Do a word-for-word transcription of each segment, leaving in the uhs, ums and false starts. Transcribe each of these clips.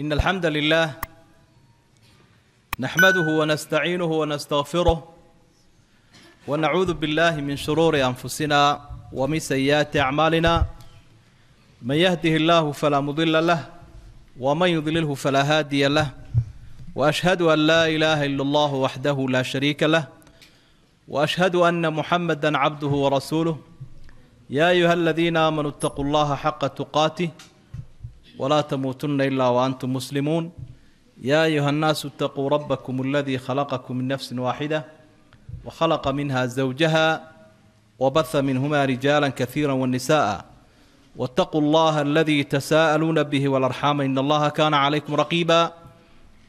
إن الحمد لله نحمده ونستعينه ونستغفره ونعوذ بالله من شرور أنفسنا ومن سيئات أعمالنا، من يهده الله فلا مضل له ومن يضلله فلا هادي له، وأشهد أن لا إله إلا الله وحده لا شريك له، وأشهد أن محمدا عبده ورسوله. يا أيها الذين آمنوا اتقوا الله حق تقاته ولا تموتن إلا وأنتم مسلمون. يا أيها الناس اتقوا ربكم الذي خلقكم من نفس واحدة وخلق منها زوجها وبث منهما رجالا كثيرا والنساء، واتقوا الله الذي تساءلون به والأرحام إن الله كان عليكم رقيبا.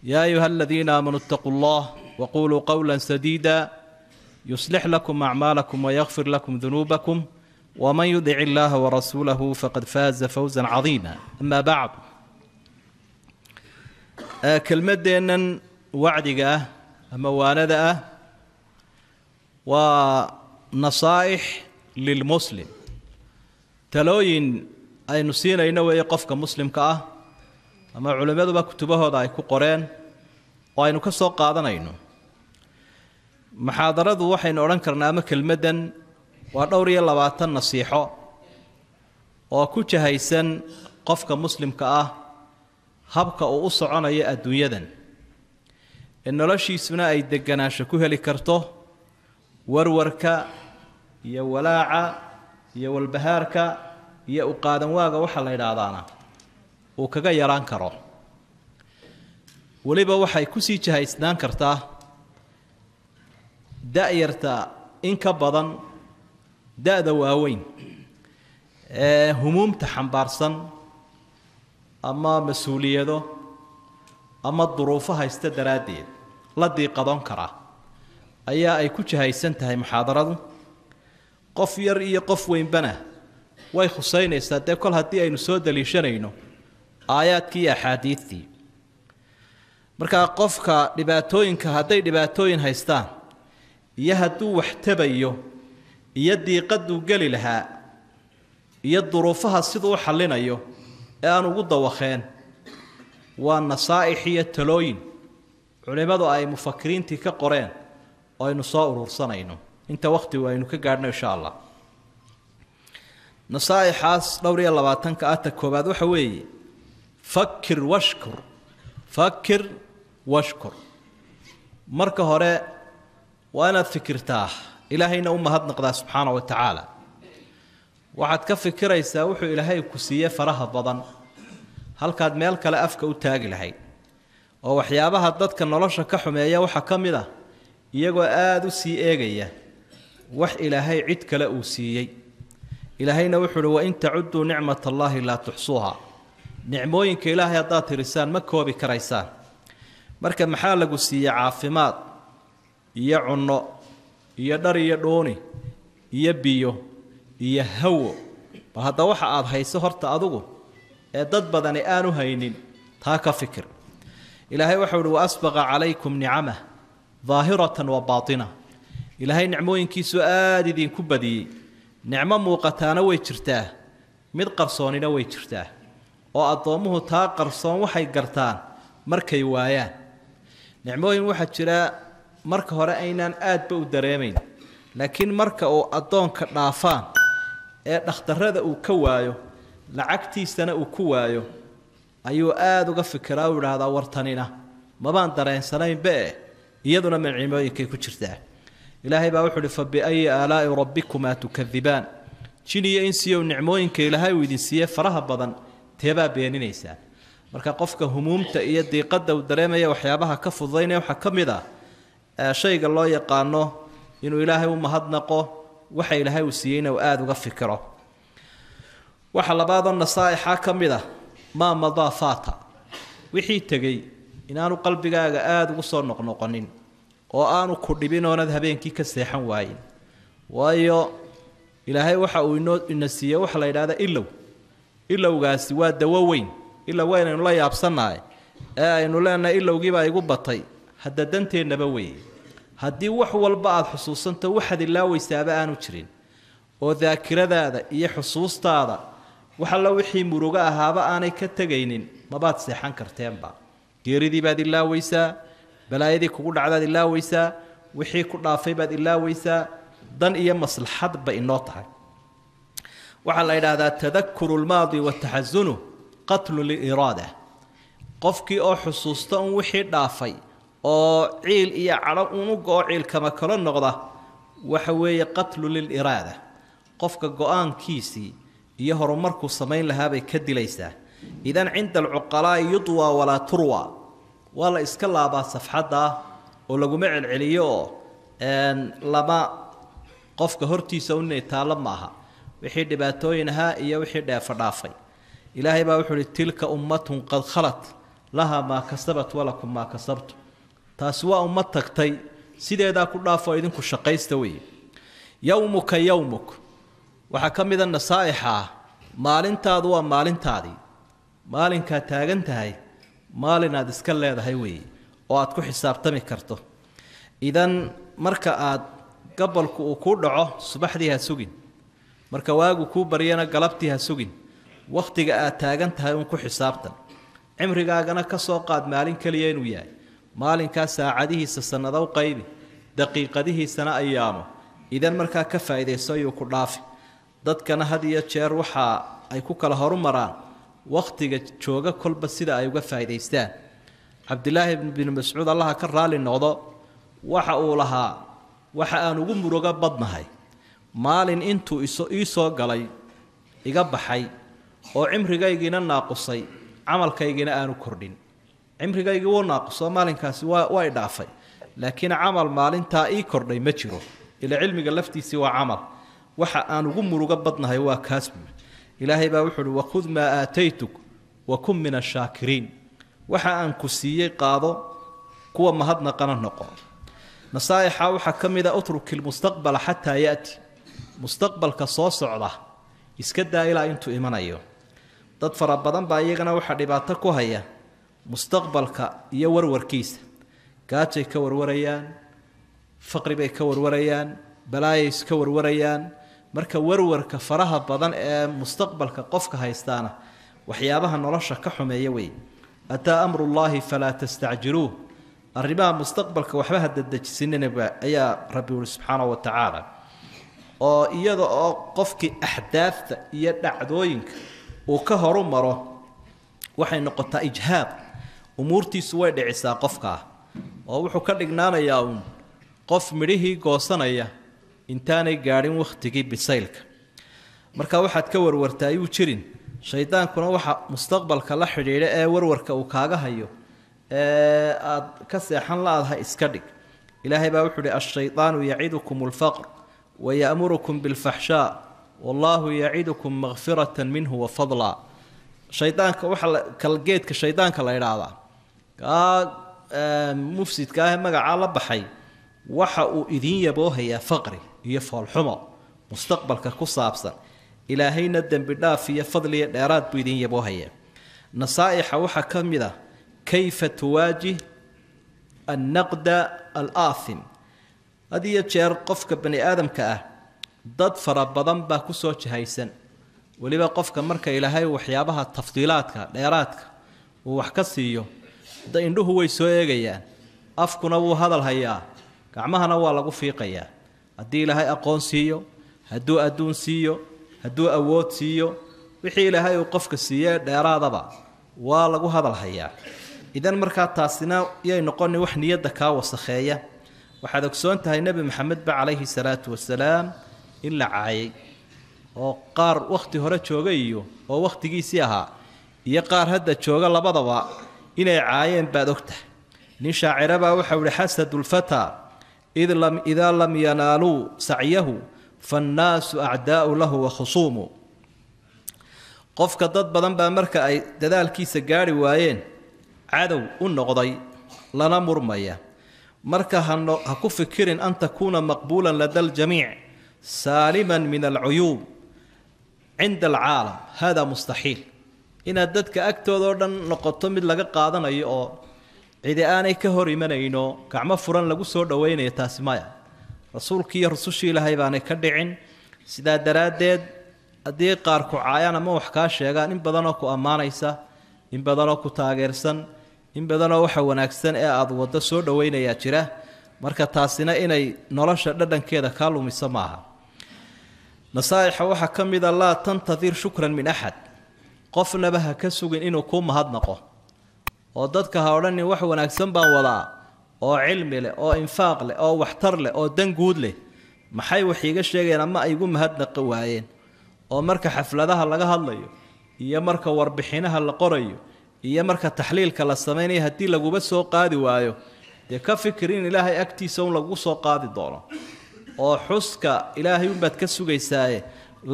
يا أيها الذين آمنوا اتقوا الله وقولوا قولا سديدا يصلح لكم أعمالكم ويغفر لكم ذنوبكم، ومن يطع الله ورسوله فقد فاز فوزا عظيما. أما بعد، كلمتنا وعدك مواندة ونصائح للمسلم تلوين أي نسينا إنه يقف كمسلم كأه أما علماء ذبا كتبه هذا يكو قرآن وأي نكسر قاعدنا إنه محاضرة ذو حين أرنكرنا أما كلمتنا ودوري اللواتن نصيحة وكوش هيسن قفك مسلم كأه هبك أوصعنا يأدو يدا إنه لشي سنا أي دقنا شكوها لكرته ورورك يا ولاعة يا والبهارك يا أقادم واقع وحلا يدعضانا وكغا يران كره وليبا وحي كسيش هيسنان كرته دائرتا إنك بضن دادا واوين همومتا حنبارسن أما مسؤوليته أما الظروفها يستدرادين لدي قضان كرا أيا أي كوش هاي سنتهاي محاضرة قف يرئي قف وين بنا واي خصين يستدى كل هدي أي نسود اللي شرينه آيات كي أحاديثي مركا قفكا لباتوين كهدي لباتوين هايستان يهدو واحتبيو يدي قد وقال لها يد ظروفها سيدو حلنا يو أنا وضد وخان والنصائح هي التلوين علماء أي مفكرين تك قرآن أي نصائر ورصانينه أنت وقتي وأنو كجارنا إن شاء الله نصائح عاس لوري الله بعتنك أتك وبعد وحوي فكر واشكر فكر واشكر مركه هراء وأنا فكرتاه إلهينا أمة هاد نقضى سبحانه وتعالى وعد كفي كرا يساوحو إلهي كسية فرها بضن هل كاد مالك لا أفك وتاج لهي ووحيابها ضدك النلاشة كحمية وحكم ذا يجوا آدو سي إيجية وح إلهي عد كلا أوسيي إلهينا وحول وإن تعدوا نعمة الله لا تحصوها نعموين كإلهي ضات رسان مكو بكريسان مركب محل قسية عافمات يعنو يدري يدوني يبيو يهوو وهذا واحد عاد هاي سهر تأذوه ضد بدني آنو هينين تاك فكر إلهي وحول وأسبغ عليكم نعمة ظاهرة وباطنة إلهي نعموين كيسو آدي دين كبدي نعمة موقتان ويشرتاه مد قرصونين ويشرتاه وأطومه تا قرصون وحي قرتان مركي وايان نعموين واحد شراء marka hore aynaan aad ba u dareemeyn laakiin marka uu adoonka dhaafaan ee dhakhtarada uu ka waayo lacagtiisana uu ku waayo ayuu aad uga fikiraa oo raada wartanina ma baan dareensanayn baa iyaduna maciimooyinkay ku jirtaa ilaahay baa wuxuu dhifay bi ay alaa rabbikuma tukadhiban jiniya insiyo nicmooyinka ilaahay wuu idin siiyay faraha badan teeba beeninaysa marka qofka humuumta iyo diiqada uu dareemaya waxyaabaha ka fudaynaya waxa kamida شيء الله يقانه إنه إلهي ومهدنقه وحي إلهي وسيينه وآد وغفكره وحل بعض النصائح كاملة ما مضى فاتا وحي تجي إن أنا قلبي آد وصور نقنقنين وأنا كربين ونذهبين كي كسيحا واين وأيو إلهي وحا ونسيه وحل إلهي إلو إلو غاسي واد ووين إلا وين إنه لا يابسناي آه إنه لا إلا وجيبها يقبطي هذا دنتي النبوي هدي وحو البعض حصوصا توحد الله ويسابع نشرين وذاكر هذا يحصوص تاضا وحلا وحي مروجاها بقى أنا كتجينين ما بات سيحان كرتين با قيري باد الله ويسا بلايدي كقول عداد الله ويسا وحي كل رافي باد الله ويسا ضن إيا مصلحات بإنوطها وعلى هذا تذكر الماضي والتحزنه قتل للإرادة قفكي أو حصوصتا وحي رافي أو عيل إيا عرق ونقو عيل كما كرن نغضه وحوي قتل للإرادة قفك قوان كيسي يهرو مركو سمين لها بيكدي ليسا إذن عند العقلاء يطوى ولا تروى والله إسكالله با صفحة ولا جميع العليو أن لما قفك هرتي سوني تالم معها وحيد باتوينها إيا وحيد فرافي إلهي با وحول تلك أمة قد خلت لها ما كسبت ولكم ما كسبتم تاسوا أمتك تي سيدة كلها فايدنك الشقيستوي يومك يومك وحكم إذا النصائحة مالين تاضوا مالين تاضي مالين كتاجنت هاي مالين هاد إسكال هذا هايوي أو أتكو حساب تمي كرتو إذا مركا أت قبل كوكورعه صباح ديها سجن مركا واجو كوبريانا قلبتها سجن وقت جاء تاجنت هاي ونكو حسابتا عمري جا أنا كسوقات مالين كليين وياي مالين كساعده سنة ذو قيبي دقيقته سنة أيامه إذا مركا كفى إذا سوي كرافي dadkana had iyo jeer waxa ay ku kala horumaraan waqtiga jooga kulba sida ay uga faa'iideystaan Abdullah ibn Mas'ud Allah ka raali noqdo waxa uu lahaa waxa aan ugu muruga badnahay maalin intuu ii soo galay iga baxay oo cimrigaygina naaqusay camalkaygina aanu kordhin cimrigaygu wuu naaqso maalinkaasi waa way dhaafay laakiin camal maalinta ii kordhay ma jiro ila cilmiga laftiisa waa camal وحا أن غمر قبضنا هيوا كاسب إلهي باوحل وخذ ما آتيتك وكن من الشاكرين وحا أن كسيي قاضو كوا مهدنا قنا نقع نصائح وحا كم إذا أترك المستقبل حتى يأتي مستقبل كصوص عضه يسكدها إلى أنتو إيمان أيو تدفر أبضان بايقنا وحا رباطكو هيا مستقبل كيور وركيس كاتي كور وريان فقري بي كور وريان بلايس كور وريان marka warwarka faraha badan ee mustaqbalka qofka haystana waxyaabaha nolosha ka xumeeyo way ata amru allahi fala tastajiru arriba mustaqbalka waxba hada dajisinayba ayaa rabbi subhanahu wa ta'ala oo iyada oo qofki ahdaafta iyo dhacdooyinka oo ka horumaro waxay noqotaa ijhaab umurtiisu way dhicisaa qofka oo wuxuu ka dhignaanayaa qof midhihi goosanaya intaanay gaarin waqtigii bisaylka marka waxaad ka warwartay u jirin shaydaankuna waxa mustaqbalka la xiriira ee warwarka uu kaaga hayo ee aad ka seexan laadahay iska dhig ilaahay baa wuxuu dhii ash-shaytaanu ya'idukumul faqr wa ya'murukum bil fahsha wallahu ya'idukum maghfiratan minhu wa fadla shaydaanka waxa kalgeedka shaydaanka la yiraahdaa ka mufsidka magaca la baxay waxa uu idin yabo haya faqri iyo falxuma mustaqbalka ku saabsan ilaahayna dambi dhaaf iyo fadliga dheeraad buu idin yabo haya nasaa'ixa waxa kamida kayfa tuwaajih an-naqda al-aafin hadiya jeer qofka bani aadamka ah dad fara badan baa ku soo jahaysan waliba qofka marka ilaahay waxyaabaha tafdiilaadka dheeraadka uu wax ka siiyo dad indhuhu way soo eegayaan afkuna wuu hadal hayaa gacmahana waa lagu fiiqayaa hadii ilaahay aqoonsiyo haduu adoon siiyo haduu awood siiyo wixii ilaahay uu qofka siiyo dheeraadaba waa lagu hadal hayaa idan marka taasina ay noqon wax niyada ka wasaxeeya waxaad ogsoon tahay nabi maxamed ba alayhi salatu wasalaam in la caayay oo qaar waqti hore joogay iyo oo waqtigiisii ahaa iyo qaar hadda jooga labadaba inay caayeen baad ogtahay nin shaacir baa waxa uu xasadul fata إذا لم إذا لم ينالوا سعيه فالناس أعداء له وخصومه قفك ضد بدن بأمريكا أي دال كيس جاري وين عدو النقضي لنا مرمية مركا هكفكر أن تكون مقبولا لدى الجميع سالما من العيوب عند العالم هذا مستحيل إن أدتك أكتر نقطم لك قاضنا يؤ إذا أنا كهري من أينو كعم فرن لجسور دوين يتاسمايا رسول كي رسوشي لهاي بان كدعين سدا درادد أدي قارك عيانا ما وحكاش يا جانب بدنك وأمانة إسا in badanoo ku taageersan in badanoo waxa wanaagsan ee aad wada soo dhaweynaya jira marka taasina inay nolosha dhadhankeeda ka lumiso maaha nasaayixa waxa kamid ah la tantadir shukran min ahad qofna baha ka sugan inuu ku mahadnaqo oo dadka ha oran wax wanaagsan baan wadaa oo cilmi leh oo infaaq leh oo waxtar leh oo dan guud leh maxay wax iga sheegayaan ama ay ugu mahadnaqo waayeen oo marka xafladaha laga hadlayo iyo marka warbixinaha la qorayo iyo marka taxliilka la sameeyo hadii lagu soo qaadi waayo de ka fikirin ilaahay agtiisa oo lagu soo qaadi doono oo xuska ilaahay u baad ka sugaysaa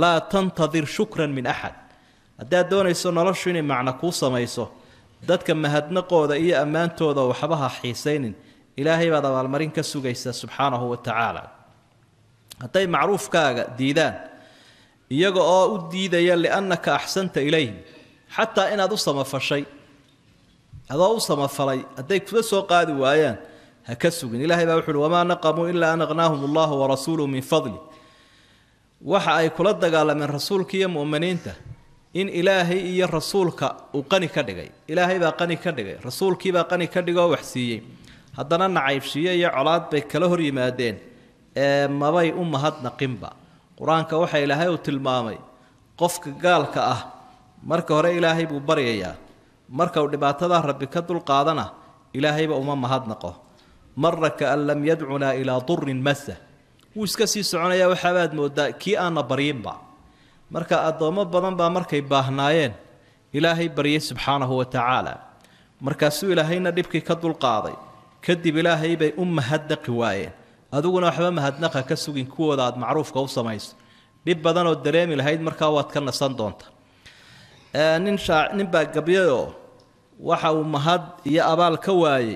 la tantadir shukran min ahad hadaa doonayso noloshu inay macna ku sameeyso dadka mahadnaqooda iyo ammaantooda waxbaha xiisaynin ilaahay baad abaalmarin ka sugaysaa subhanahu wa ta'ala haday macruufkaaga diidaan iyaga oo u diidaya li'annaka ahsanta ilayhi hatta in adu samafashay adu samafalay haday ku soo qaadi waayaan ha ka sugin ilaahay baa wuxuu wama naqamu illa an aghnahum allah wa rasuluhu min fadli waxa ay kula dagaalameen rasuulka iyo muuminiinta in ilaahay iyo rasuulka uu qani ka dhigay ilaahay baa qani ka dhigay rasuulkii baa qani ka dhigay oo wax siiyay haddana nacaybsiye iyo colaad bay kala hor yimaadeen ee mabay u mahadnaqinba quraanka waxa ilaahay uu tilmaamay qofka gaalka ah marka hore ilaahay buu baryayaa marka uu dhibaatada rabbi ka dul qaadana ilaahay baa uma mahadnaqo marka an lam yad'una ila durrin massa wiska si soconaya waxa baad moodaa ki aan bariyinba marka adoomo badan baa markay baahnayeen ilaahay bariye subhanahu wa ta'ala marka suu ilaahayna dibki ka dul qaaday kadib ilaahay bay u mahadnaqi waayeen aduguna waxba mahadnaqa ka sugin kuwada aad macruufka u sameeyso dib badan oo dareemi lahayd marka waad ka nasan doonta ee nin shaac nin baa gabiyo waxa uu mahad iyo abaal ka waayay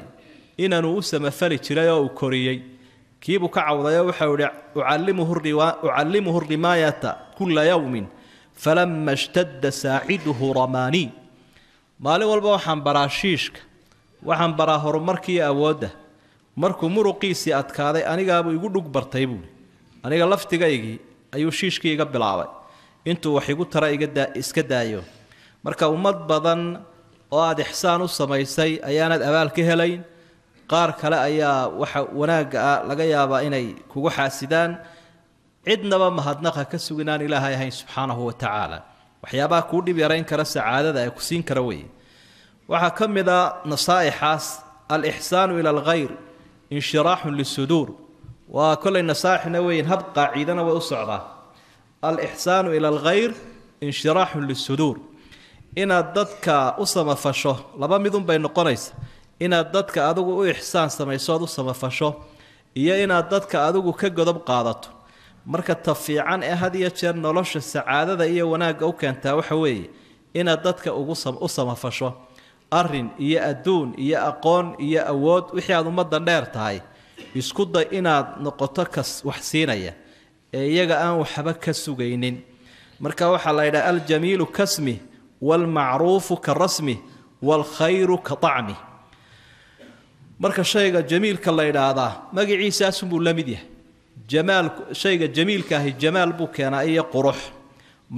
inanu u samafali jiray oo koriyay kiibu ka cawdaya waxa uu ucallimuhu riwa ucallimuhu rimayata kulla yawmin falamma ishtadda saa'iduhu ramani maali walba waxaan baraashiishka waxaan bara horumarkii awooda markuu muruqiisi adkaaday aniga buu igu dhug bartay buu aniga laftigaygi ayuu shiishkiiga bilaabay intuu wax igu tara iga iska daayo marka ummad badan oo aad ihsaan u samaysay ayaanad abaal ka helayn qaar kale ayaa waxa wanaaga laga yaabaa inay kugu xaasidaan cidnaba mahadnaqa ka suginaan ilaahay ahay subhanahu wa ta'ala waxyaabaha ku dhib yareyn kara saadada ay ku siin kara way waxa kamida nasaayixaas al-ihsaan ila al-ghayr انشراح للصدور وكل نصائح نوين هب قاعدنا وأصعده الإحسان إلى الغير انشراح للصدور إن الضدك أصم فشه لما مذن بين قريس إن الضدك أذوق إحسان سميصاد أصم فشه إيا إن الضدك أذوق كجذب قاضته مركز تفيعان هذه يتشير نلش السعادة ذا إيا وناق أو كان تاوحوي إن الضدك أصم أصم فشه أرن إيا أدون إيا أقون إيا أود وحي هذا مدى نير تهي يسكد إنا نقطك وحسينية إيا أن وحبك السجينين مركا وحلا إلى الجميل كاسمه والمعروف كرسمه والخير كطعمه مركا شيء جميل كالله إلى هذا ما عيسى اسمه لمديه جمال شيء جميل كاهي جمال بوكانا إيا قروح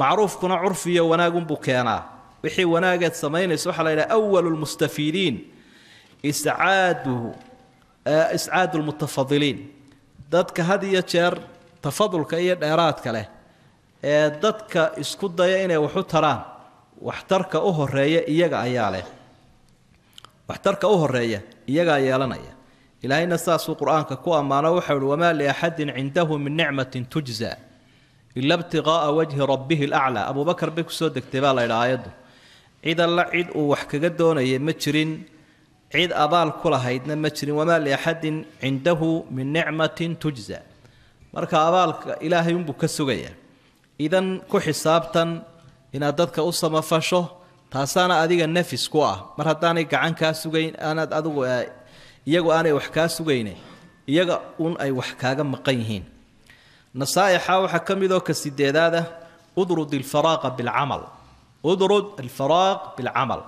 معروف كنا عرفية وناقم بوكانا وحي وناقت سمين سحلا إلى أول المستفيدين إسعاده إسعاد المتفضلين ضدك هذه يتشر تفضل كأي إرادك له ضدك إسكود ضيئنا وحطرا واحترك أهر ريا إيجا عياله واحترك أهر ريا إيجا عيالنا إلى أن ساس القرآن كقوة ما نوحل وما لأحد عنده من نعمة تجزى إلا ابتغاء وجه ربه الأعلى أبو بكر بكسود اكتبالا إلى عيده إذا لا عيد وحكى جدون يمتشرين عيد أبال كل هيدنا متشرين وما لأحد عنده من نعمة تجزى مركا أبال إلهي ينبك السجية إذا كحسابتا إن أدتك أصم فشه تاسانا أديك النفس كوا مرة تاني كعنك السجين أنا أدو يجو أنا وحكى السجيني يجو أن أي وحكى مقيهين نصائح وحكم ذوك السدادة أدرد الفراغ بالعمل أدرد الفراغ بالعمل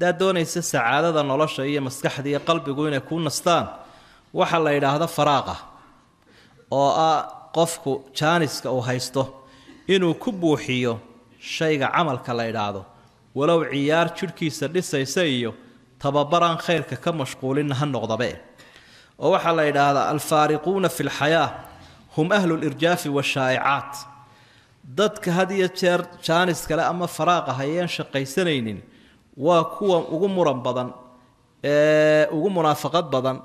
دا دون يسس عادة نلاشة هي مسكحة هي قلب يقول يكون نستان وحلا إلى هذا فراغه أو قفكو تشانسك أو هيسته إنه كبوحيو شيء عمل كلا إلى هذا ولو عيار شركي سدس يسيو تببران خيرك كمشغولين هالنقطة بين ووحل إلى هذا الفارقون في الحياة هم أهل الإرجاف والشائعات ضدك هدية شانس كلا أما فراغ هيان شقي سنين وكوا وقوم مربضا وقوم منافقات بضا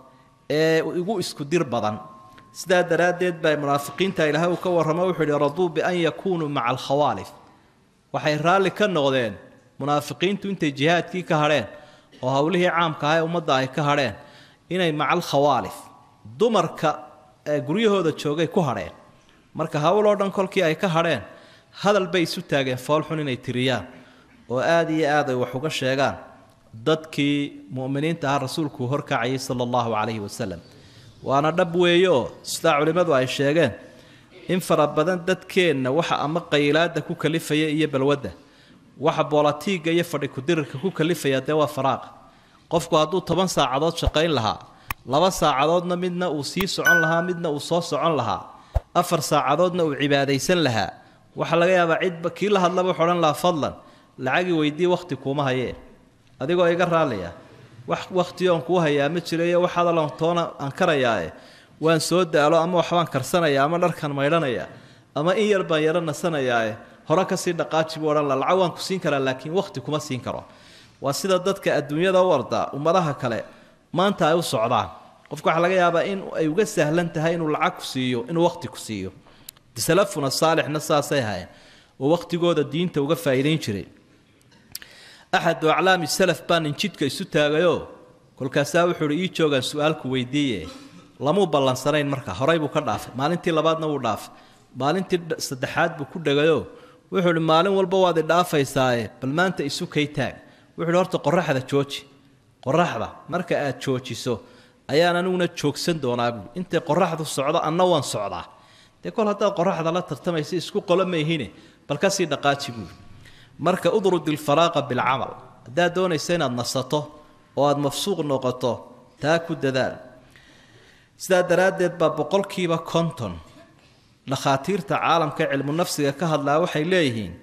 وقوم اسكدير بضا سداد درادد باي منافقين تايلها وكور رموح يرضوا بأن يكونوا مع الخوالف وحيرال لك النغذين منافقين تنتي جهاد كي كهرين وهوله عام كهاي ومضاي كهرين إني مع الخوالف دمرك قريه هذا الشوقي كهرين marka hawloodan kolkii ay ka hareen hadal bay isu taageen foolxun inay tiriyaan oo aad iyo aad ay wax uga sheegaan dadkii muuminiinta ah rasuulku horkacay sallallahu alayhi wasallam waana dhab weeyo sida culimadu ay sheegeen in fara badan dadkeenna waxa ama qaylaada ku kalifaya iyo balwada waxa bolatiga iyo fadhi ku dirirka ku kalifaya dawaa faraaq qofku hadduu toban saacadood shaqayn lahaa laba saacadoodna midna uu sii socon lahaa midna uu soo socon lahaa أفر ساعدودنا وعباديسن لها وحلقيا بعيد بكيل هذا بحرن لا فضلا العاجي ويدي وقتك وما هي هذي قا يقرأ ليه وقت يوم كوها يا متشلية وحدا لهم طونا أنكر ياه وان سود على أما وحوان كرسنا يا أما نركن ميلنا يا أما إيه ربنا يرنا سنا ياه هراك سيد نقاش بورنا العوان كسين كلا لكن وقتك وما سين كرا وسيد ضدك الدنيا دوردا ومراها كلا ما أنت أو صعدان qofku waxa laga yaabaa in ay uga sahlan tahay inuu lacag ku siiyo in waqti ku siiyo salafuna saalixna saasay hayn oo waqtigooda diinta uga faa'iideyn jiray ahad oo calaami salaf baan jidka isu taagayo kolkaasaa wuxuu ii joogan su'aal ku weydiiyay lamu ballansanayn marka horay buu ka dhaafay maalintii labaadna wuu dhaafay maalintii saddexaad buu ku dhagayo wuxuu maalin walba waad dhaafaysaa bal maanta isu kaytaag wuxuu horta qorraxda jooji qorraxda marka aad joojiso ayaan anuna joogsan doonaabu inta qorraxdu socdo anna waan socdaa de kol hada qorraxda la tartamaysa isku qolamayhiin balka si dhaqaajigu marka udrud al faraaqa bil amal da doonaysa inaad nasato oo aad mafsuuq noqoto taa ku dadaal sida daraadeed ba boqolkiiba konton la khatiirta caalamka cilmu nafsiga ka hadlaa waxay leeyihiin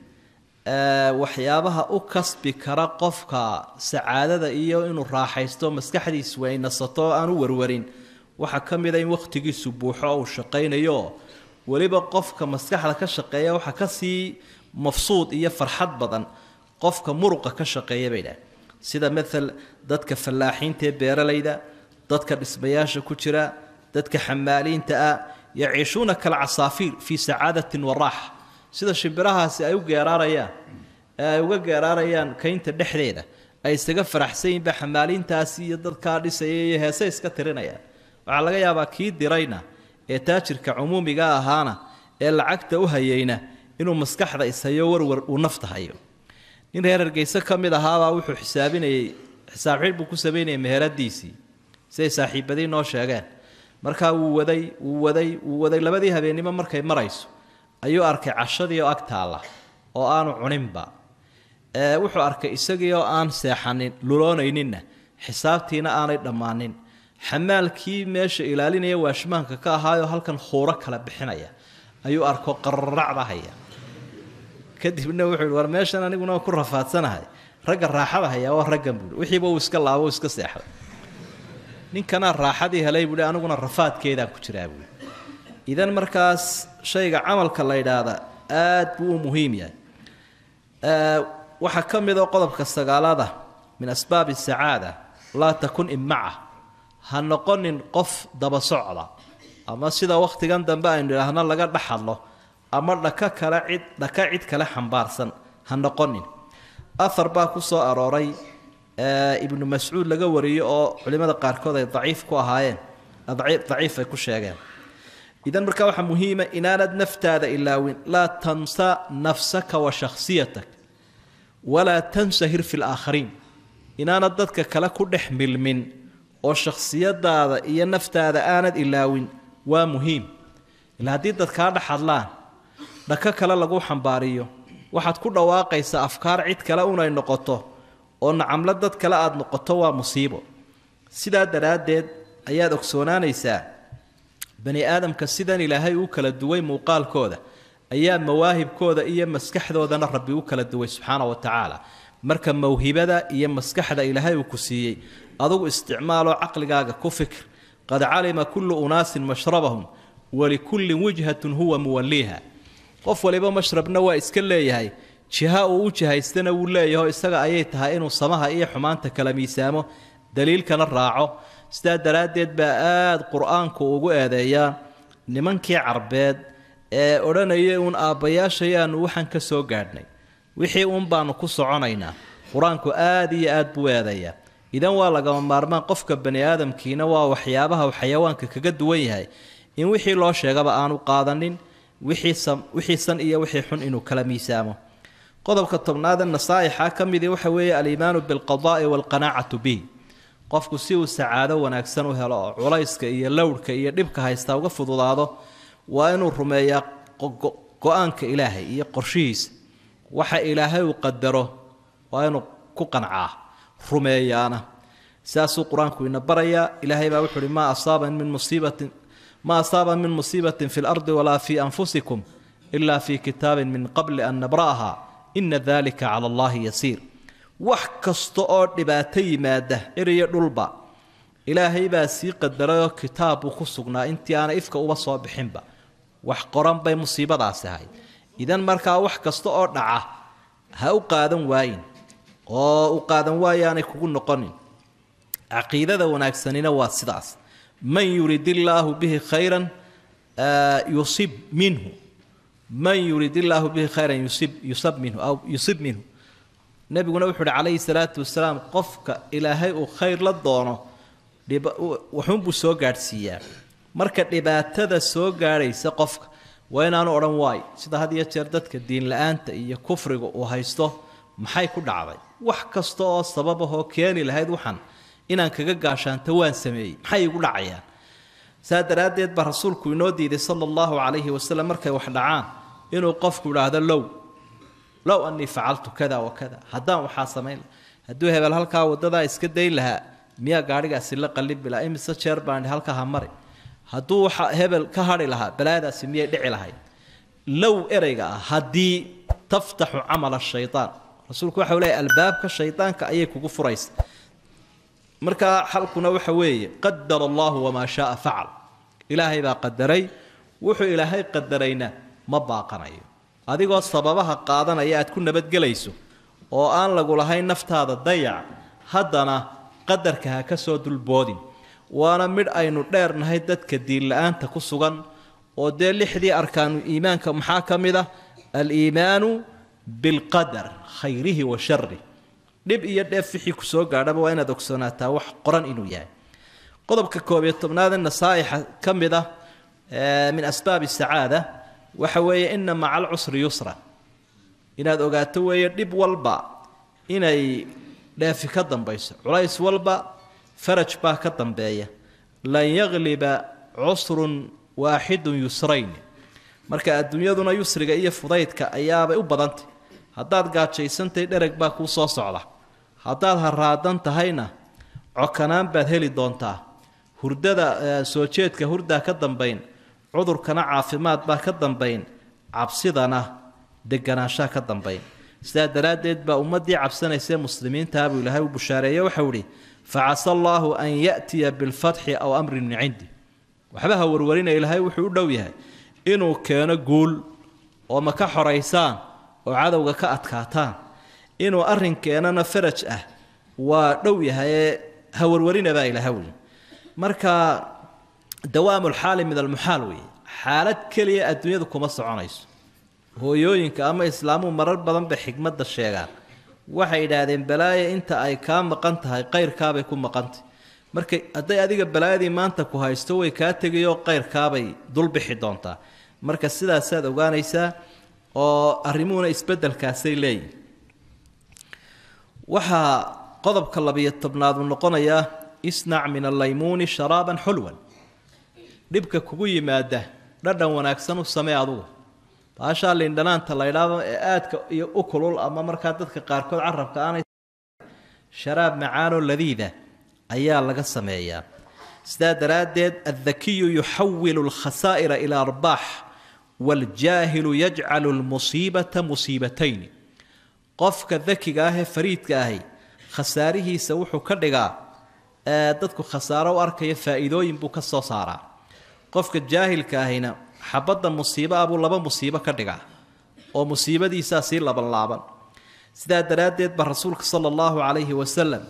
waxyaabaha u kasbi kara qofka sacaadada iyo inuu raaxaysto maskaxdiisa way nasato aan warwarin waxa kamid ah in waqtigiisu buuxo oo shaqeynayo waliba qofka maskaxda ka shaqeeya waxa ka si mafsuud iyo farxad badan qofka muruqa ka shaqeeya bayda sida midal dadka falaaxiinta ee beeralayda dadka dhismayaasha ku jira dadka xamaaliinta ah yaciishuna kal asafir fi saadatin wa raaxa sida shimbirahaasi ay u geerarayaan ay uga geerarayaan kaynta dhexdeeda ay isaga faraxsayeen ba xamaalintaasi iyo dadka dhisayay heesay iska tirinayaan waxa laga yaabaa kii dirayna ee taajirka cumuumiga ahaana ee lacagta u hayayna inuu maskaxda isayo warwar u naftahayo nin reer Hargeysa kamid ahaa baa wuxuu xisaabinayay xisaabxil buu ku sameeyay meheradiisi say saaxiibadii noo sheegeen marka uu waday uu waday uu waday labadii habeenimo markay marayso ayuu arkay cashadii oo agtaala oo aanu cuninba ee wuxuu arkay isagii oo aan seexanin luloonaynina xisaabtiina aanay dhamaanin xamaalkii meesha ilaalinaya waashmaanka ka ahaayo halkan xooro kala bixinaya ayuu arko qarracdahaya kadibna wuxuu war meeshan aniguna ku rafaadsanahay ragga raaxada haya oo raggan buu wixii buu iska laabo iska seexdo ninkana raaxadii helay buu aniguna rafaadkeeda ku jiraa buu إذا مركز شيء عمل كلا هذا آد مهم يعني أه وحكم إذا قلبك السجالة من أسباب السعادة لا تكون إمعة هنقن قف دب صعدة أما سيدا وقت جندا بقى إن هنا لقى بحله أمر لك كلاعد لكاعد كلاحم بارسن هنقن أثر باكو صاراري أه ابن مسعود لجوري أو علماء قاركودا ضعيف كوهاين ضعيف ضعيف كوشيجان إذا مركا وحا مهمة إن أنا نفتاد إلا وين لا تنسى نفسك وشخصيتك ولا تنسهر في الآخرين إن أنا ضدك كلاكو نحمل من وشخصية هذا إيا نفتاد آند إلا وين ومهم إلا هدي ضدك هذا حضلان دكا كلا لقو حنباريو وحد كل واقع سأفكار عيد كلاونا النقطة وأن عملت ضدك لا أد نقطة ومصيبة سيدا درادد أياد أكسونان يساعد بني آدم كسيدان إلهي وكل الدوي موقال كودا أيام مواهب كودا أيام مسكح ذو ذن ربي وكل الدوي سبحانه وتعالى marka mawhibada iyo maskaxda ilaahay uu ku siiyay adigu isticmaalo aqligaaga ku fikr qad alima kullu unasin mashrabahum wa likulli wajhatin huwa muwalliha qof waliba mashrabna waa iska leeyahay jiha uu jihaystana uu leeyahay isaga ayay tahay inuu samaha iyo xumaanta kala miisaamo daliilkana raaco sida daraadeed baa aad quraanka ugu eedeeyaa nimankii carbeed ee oranayay un aabayaashayaan waxan ka soo gaadhnay wixii un baan ku soconaynaa quraanku aad iyo aad buu eedeeyaa idan waa laga maarmaan qofka bani aadamkiina waa waxyaabaha oo xayawaanka kaga duwan yahay in wixii loo sheegaba aanu qaadanin wixii san wixii san iyo wixii xun inuu kala miisaamo qodobka tobnaad nasaayixa kamid ah waxa weeye al-iimaanu bil qadaa wal qanaa'atu bi qofku si uu saacado wanaagsan u helo culayska iyo lawdka iyo dhibka haysta uga fududaado waa inuu rumeeyaa go'aanka Ilaahay iyo qorshihiisa waxa Ilaahay uu qadaro waa inuu ku qancaa rumeeyaana saasu quraanku ina baraya Ilaahay baa wuxuu ma asaaban min musiibatin ma asaaban min musiibatin fil ardi wala fi anfusikum illa fi kitabin min qabli an nabraha إن ذلك على الله يسير وحكستو دباتي ماده إري دولبا إلهي با سي قدرو كتاب وخصقنا انت أنا إفكا أوبا صواب حنبا وحقران باي مصيبة داسهاي إذن مركا وحكستو دعا هاو قادن واين أو قادن وايان كون نقنين عقيدة دوناك سنين واسداس من يريد الله به خيرا يصيب منه من يريد الله به خيرا يصيب يصب منه او يصيب منه نبينا وحده عليه الصلاه والسلام قفك الهي او خير لا دونه وحن بو سو غارسيا marka dhibaatada soo gaaraysa qofka waa inaan oran waay sida hadiya jeer dadka diin la'aanta iyo kufriga oo haysto maxay ku dhacday wax kasta oo sababaha keeni lahayd waxan inaan kaga gaashaanto waan sameeyay maxay igu dhacayaan saadaradeed ba rasuulku inoo diiday sallallahu alayhi wa sallam markay wax dhacaan inuu qofku raahdo law law anni fa'altu kada wa kada hadan waxa sameeyay haduu hebel halka wadada iska day laha miya gaarigaasi la qalib bila imisa jeer baan halka ha maray haduu waxa hebel ka hari laha balaadaasi miya dhici lahayd law ereyga hadii taftahu amal ash-shaytan rasuulku waxa uu leeyahay albaabka shaytaanka ayay kugu furaysaa marka halkuna waxa weeye qaddar Allah wa ma shaa fa'al ilaahay ba qadaray wuxuu ilaahay qadarayna ma baaqanayo adigoo sababaha qaadanaya aad ku nabad galayso oo aan lagu lahayn naftaada dayac hadana qadarka ka soo dulboodin waana mid aynu dheernahay dadka diin la'aanta ku sugan oo dee lixdii arkaanu iimaanka maxaa kamida al-iimaanu bil qadar khayrihi wa sharrihi dib iyo dheef wixii ku soo gaadhaba waa inaad ogsoonaataa wax qoran inuu yahay qodobka koob iyo tobnaad ee nasaayixa kamida ee min asbaab as-saada waxa weeye in ma al usri yusra inaad ogaato weeye dib walba inay dheef ka dambayso culays walba faraj baa ka dambeeya la yagliba usrun waahidun yusrayn marka adduunyaduna yusriga iyo fudaydka ayaaba u badantay hadaad gaajaysantahay dhereg baa ku soo socda hadaad haraadan tahayna cokanaan baad heli doontaa hurdada soo jeedka hurda ka dambayn cudurkana caafimaad baa ka dambayn cabsidana deganaansha ka dambayn sida daraadeed baa ummadii cabsanaysa muslimiinta buu ilaahay u bushaareeyay waxa uu yiri fa'asallahu an ya'tiya bil fathi aw amrin min 'indi waxba ha warwarina ilaahay wuxuu u dhow yahay inuu keeno guul oo ma ka xoreysaan وعادوغا كاتكاتان إنو أرنكينا نفرج أه ودوي هاي هورورين باي لهول مركا دوام الحال من المحالوي حالات كلية الدنيا دوكو مصر عنيس هو يوينك أما إسلامو مرر بضم بحكمة دا الشيغان وحيد هادين بلايا انت أي كان مقانتها غير كابا يكون مقانتي مركا أدي أديك بلايا دي مانتكو هايستوي كاتيجي يو غير كابا دول بحيدونتا مركا السيدة ساد وغانيسا oo arimuna isbeddelkaasay leeyahay waxa qodobka labayo tobnaad uu noqonayaa isna' min al-laymun sharaban hulwan dibka kugu yimaada dhadhan wanaagsan u samee adigu baasha leendanaanta laydhaado ee aadka iyo u kulul ama marka dadka qaarkood carabka aanay sharaab macaano ladiida ayaa laga sameeyaa sida daraadeed al-dhakiyu yuhawwilu al-khasa'ira ila arbah والجاهل يجعل المصيبة مصيبتين قفك ذكيقاه فريدكاهي خساره سوحو كردقا دادكو خساره واركي فائدو ينبو كسو سارا قفك الجاهل كاهينا حبدا مصيبة أبو لبا مصيبة كردقا ومصيبة دي ساسير لبا لابا سدا درادت برسولك صلى الله عليه وسلم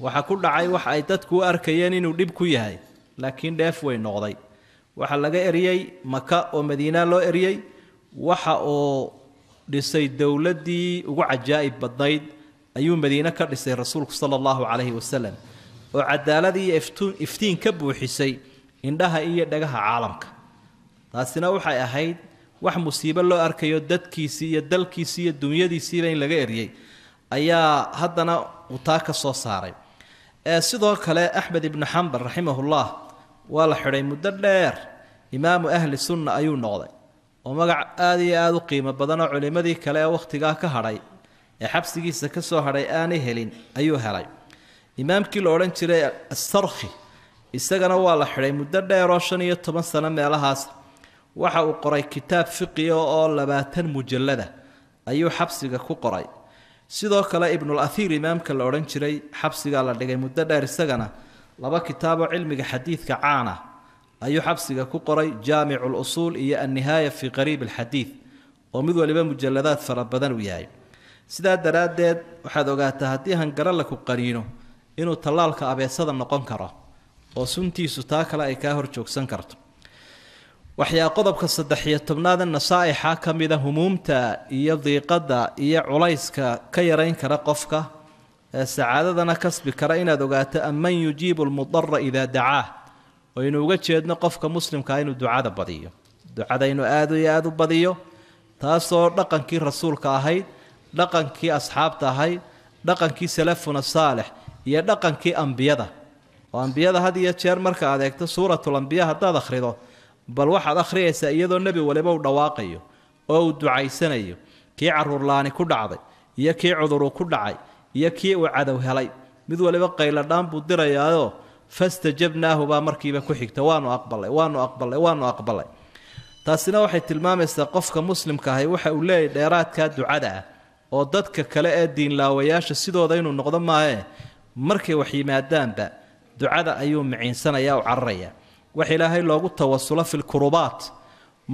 وحكول عاي وحاي دادكو أركيان إنو لبكو يهي لكن دافوين نغضي وحلقا إرياي مكا ومدينة لو إرياي وحاو لسي دولدي وعجائب بالضيد أيوم مدينة كرسي رسولك صلى الله عليه وسلم وعدالدي افتون افتين كبو حسي إنها إيه دقها عالمك تاسنا وحا أهيد وح مصيبة لو أركيو دادكيسي دالكيسي الدنيا دي سيبين لغا إرياي أيا هدنا وطاك الصوصاري سيدوك لا أحمد بن حنبل رحمه الله ولا حري مدلير إمام أهل السنة أيو نغضي ومقع آدي آدو قيمة بدنا علمدي كلا وقتقا كهري حبسكي سكسو هري آني هلين أيو هري إمام كي لورن تري السرخي استغنى ولا حري مدلير روشنية طبن سنة مالهاس وحا قري كتاب فقه أو لباتن مجلدة أيو حبسكا كو قري sidoo kale ibn al-athir imaamka la oran jiray xabsiga la dhigay muddo dheer isagana laba kitaabo cilmiga xadiidka caana ayuu xabsiga ku qoray jaami'u al-usul iyo an-nihaaya fi qariib al-hadith oo mid waliba mujalladaad fara badan u yahay sidaa daraadeed waxaad ogaataa haddii hangara la ku qariino inuu tallaalka abeesada noqon karo oo suntiisu taa kale ay ka hor joogsan karto waxya qodobka saddex iyo toban-aad nasaa'ixa kamida humumta iyo diiqada iyo culayska ka yareyn kara qofka saacadadana kasbi kara inaad ogaato amman yujibu al-mudarra idha da'ah oo inuu uga jeedno qofka muslimka inuu ducada badiyo ducada inuu aad iyo aad u badiyo taasoo dhaqankii rasuulka ahayd dhaqankii asxaabta ahayd dhaqankii salafuna saalix iyo dhaqankii anbiyada oo anbiyada hadiyo jeer marka aad eegto suuratul anbiya hadaad akhrido بل واحد آخر سائيد النبي ولبو دواقيه أو دعاء سنيه كي عرورلاني كل عضي يكي عذرو كل عي يكي وعدو هلي مذ ولبقى إلى دام بدرياه فاستجبناه بامركي بكحك توانو أقبله وانو أقبله وانو أقبله تاسنا واحد المام استقف كمسلم كهي وح أولي ديرات كدعاء أو ضدك كلا الدين لا وياش السيدو ذينو النقض معه مركي وحي ما دام ب دعاء أيوم معين سنة يا وعرية waxay ilaahay loogu tawasulaa fil kurubaat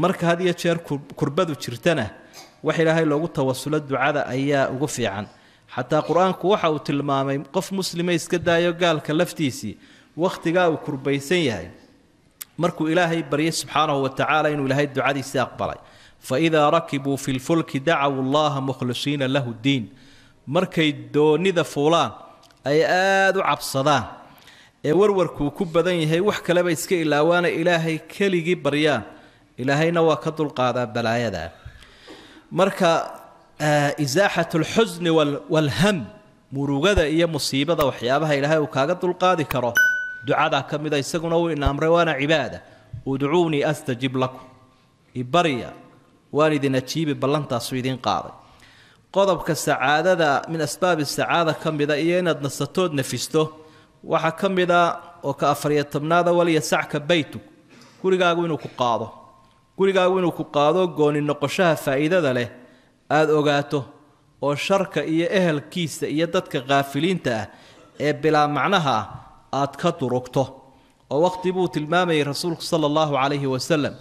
marka hadiya jeer kurbadu jirtana waxay ilaahay loogu tawasulaa ducada ayaa ugu fiican hatta quraanku waxa uu tilmaamay qof muslima iska daayo gaalka laftiisi waqtiga uu kurbaysan yahay markuu ilaahay bariyo subhanahu wa ta'ala inuu ilaahay ducadiisa aqbalay fa idha rakibu fil fulki da'u allaha mukhlisina lahu diin markay doonida fuulaan ay aad u cabsadaan warwarku ku badan yahay wax kale ba iska ilaawana ilaahay kaligi bariyaan ilaahayna waa ka dulqaada balaayada marka izaahatul huzn wal ham murugada iyo musiibada waxyaabaha ilaahay uu kaaga dulqaadi karo ducada kamid ah isaguna uu inaamray waana cibaada ud'uuni astajib lakum ibariya walidina jibi ballantaas idin qaaday qodobka saadada min asbaab as-saada kamid ah iyo inaad nasato nafisto waxa kamida oo ka afar iyo toban-aad wal yasacka baytu gurigaagu inuu ku qaado gurigaagu inuu ku qaado gooni noqoshaha faa'iidada leh aad ogaato oo sharka iyo ehelkiisa iyo dadka qaafiliinta ah ee bila macnaha aad ka durugto oo waqti buu tilmaamay rasuulku sallallahu alayhi wa sallam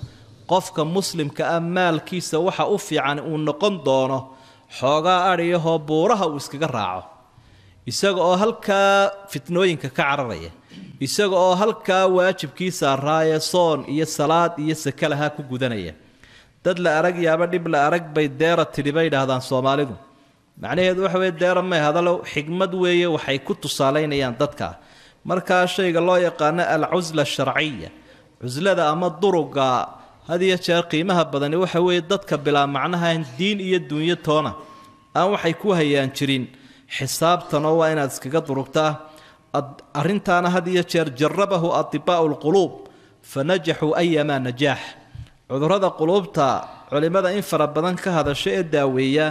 qofka muslimka ah maalkiisa waxa u fiican uu noqon doono xoogaa ariyo buuraha uu iskaga raaco isaga oo halka fitnooyinka ka cararaya isaga oo halka waajibkiisa raaya soon iyo salaad iyo sakalaha ku gudanaya dad la arag yaaba dib la arag bay deera tilibay dhahdaan Soomaalidu macnaheedu waxa way deera ma hadalo xigmad weeye waxay ku tusaaleynayaan dadka marka shayga loo yaqaan al-uzla shar'iyya uzlada ama duruga hadiya jeer qiimaha badani waxa way dadka bila macnaha diin iyo dunyo toona aan waxay ku hayaan jirin حسابتنا تنوع إن أذكرت ركته أرنتان هذه جربه أطباء القلوب فنجحوا أيما نجاح عذر هذا قلوبتا علماء إن فربنا كهذا الشيء داوية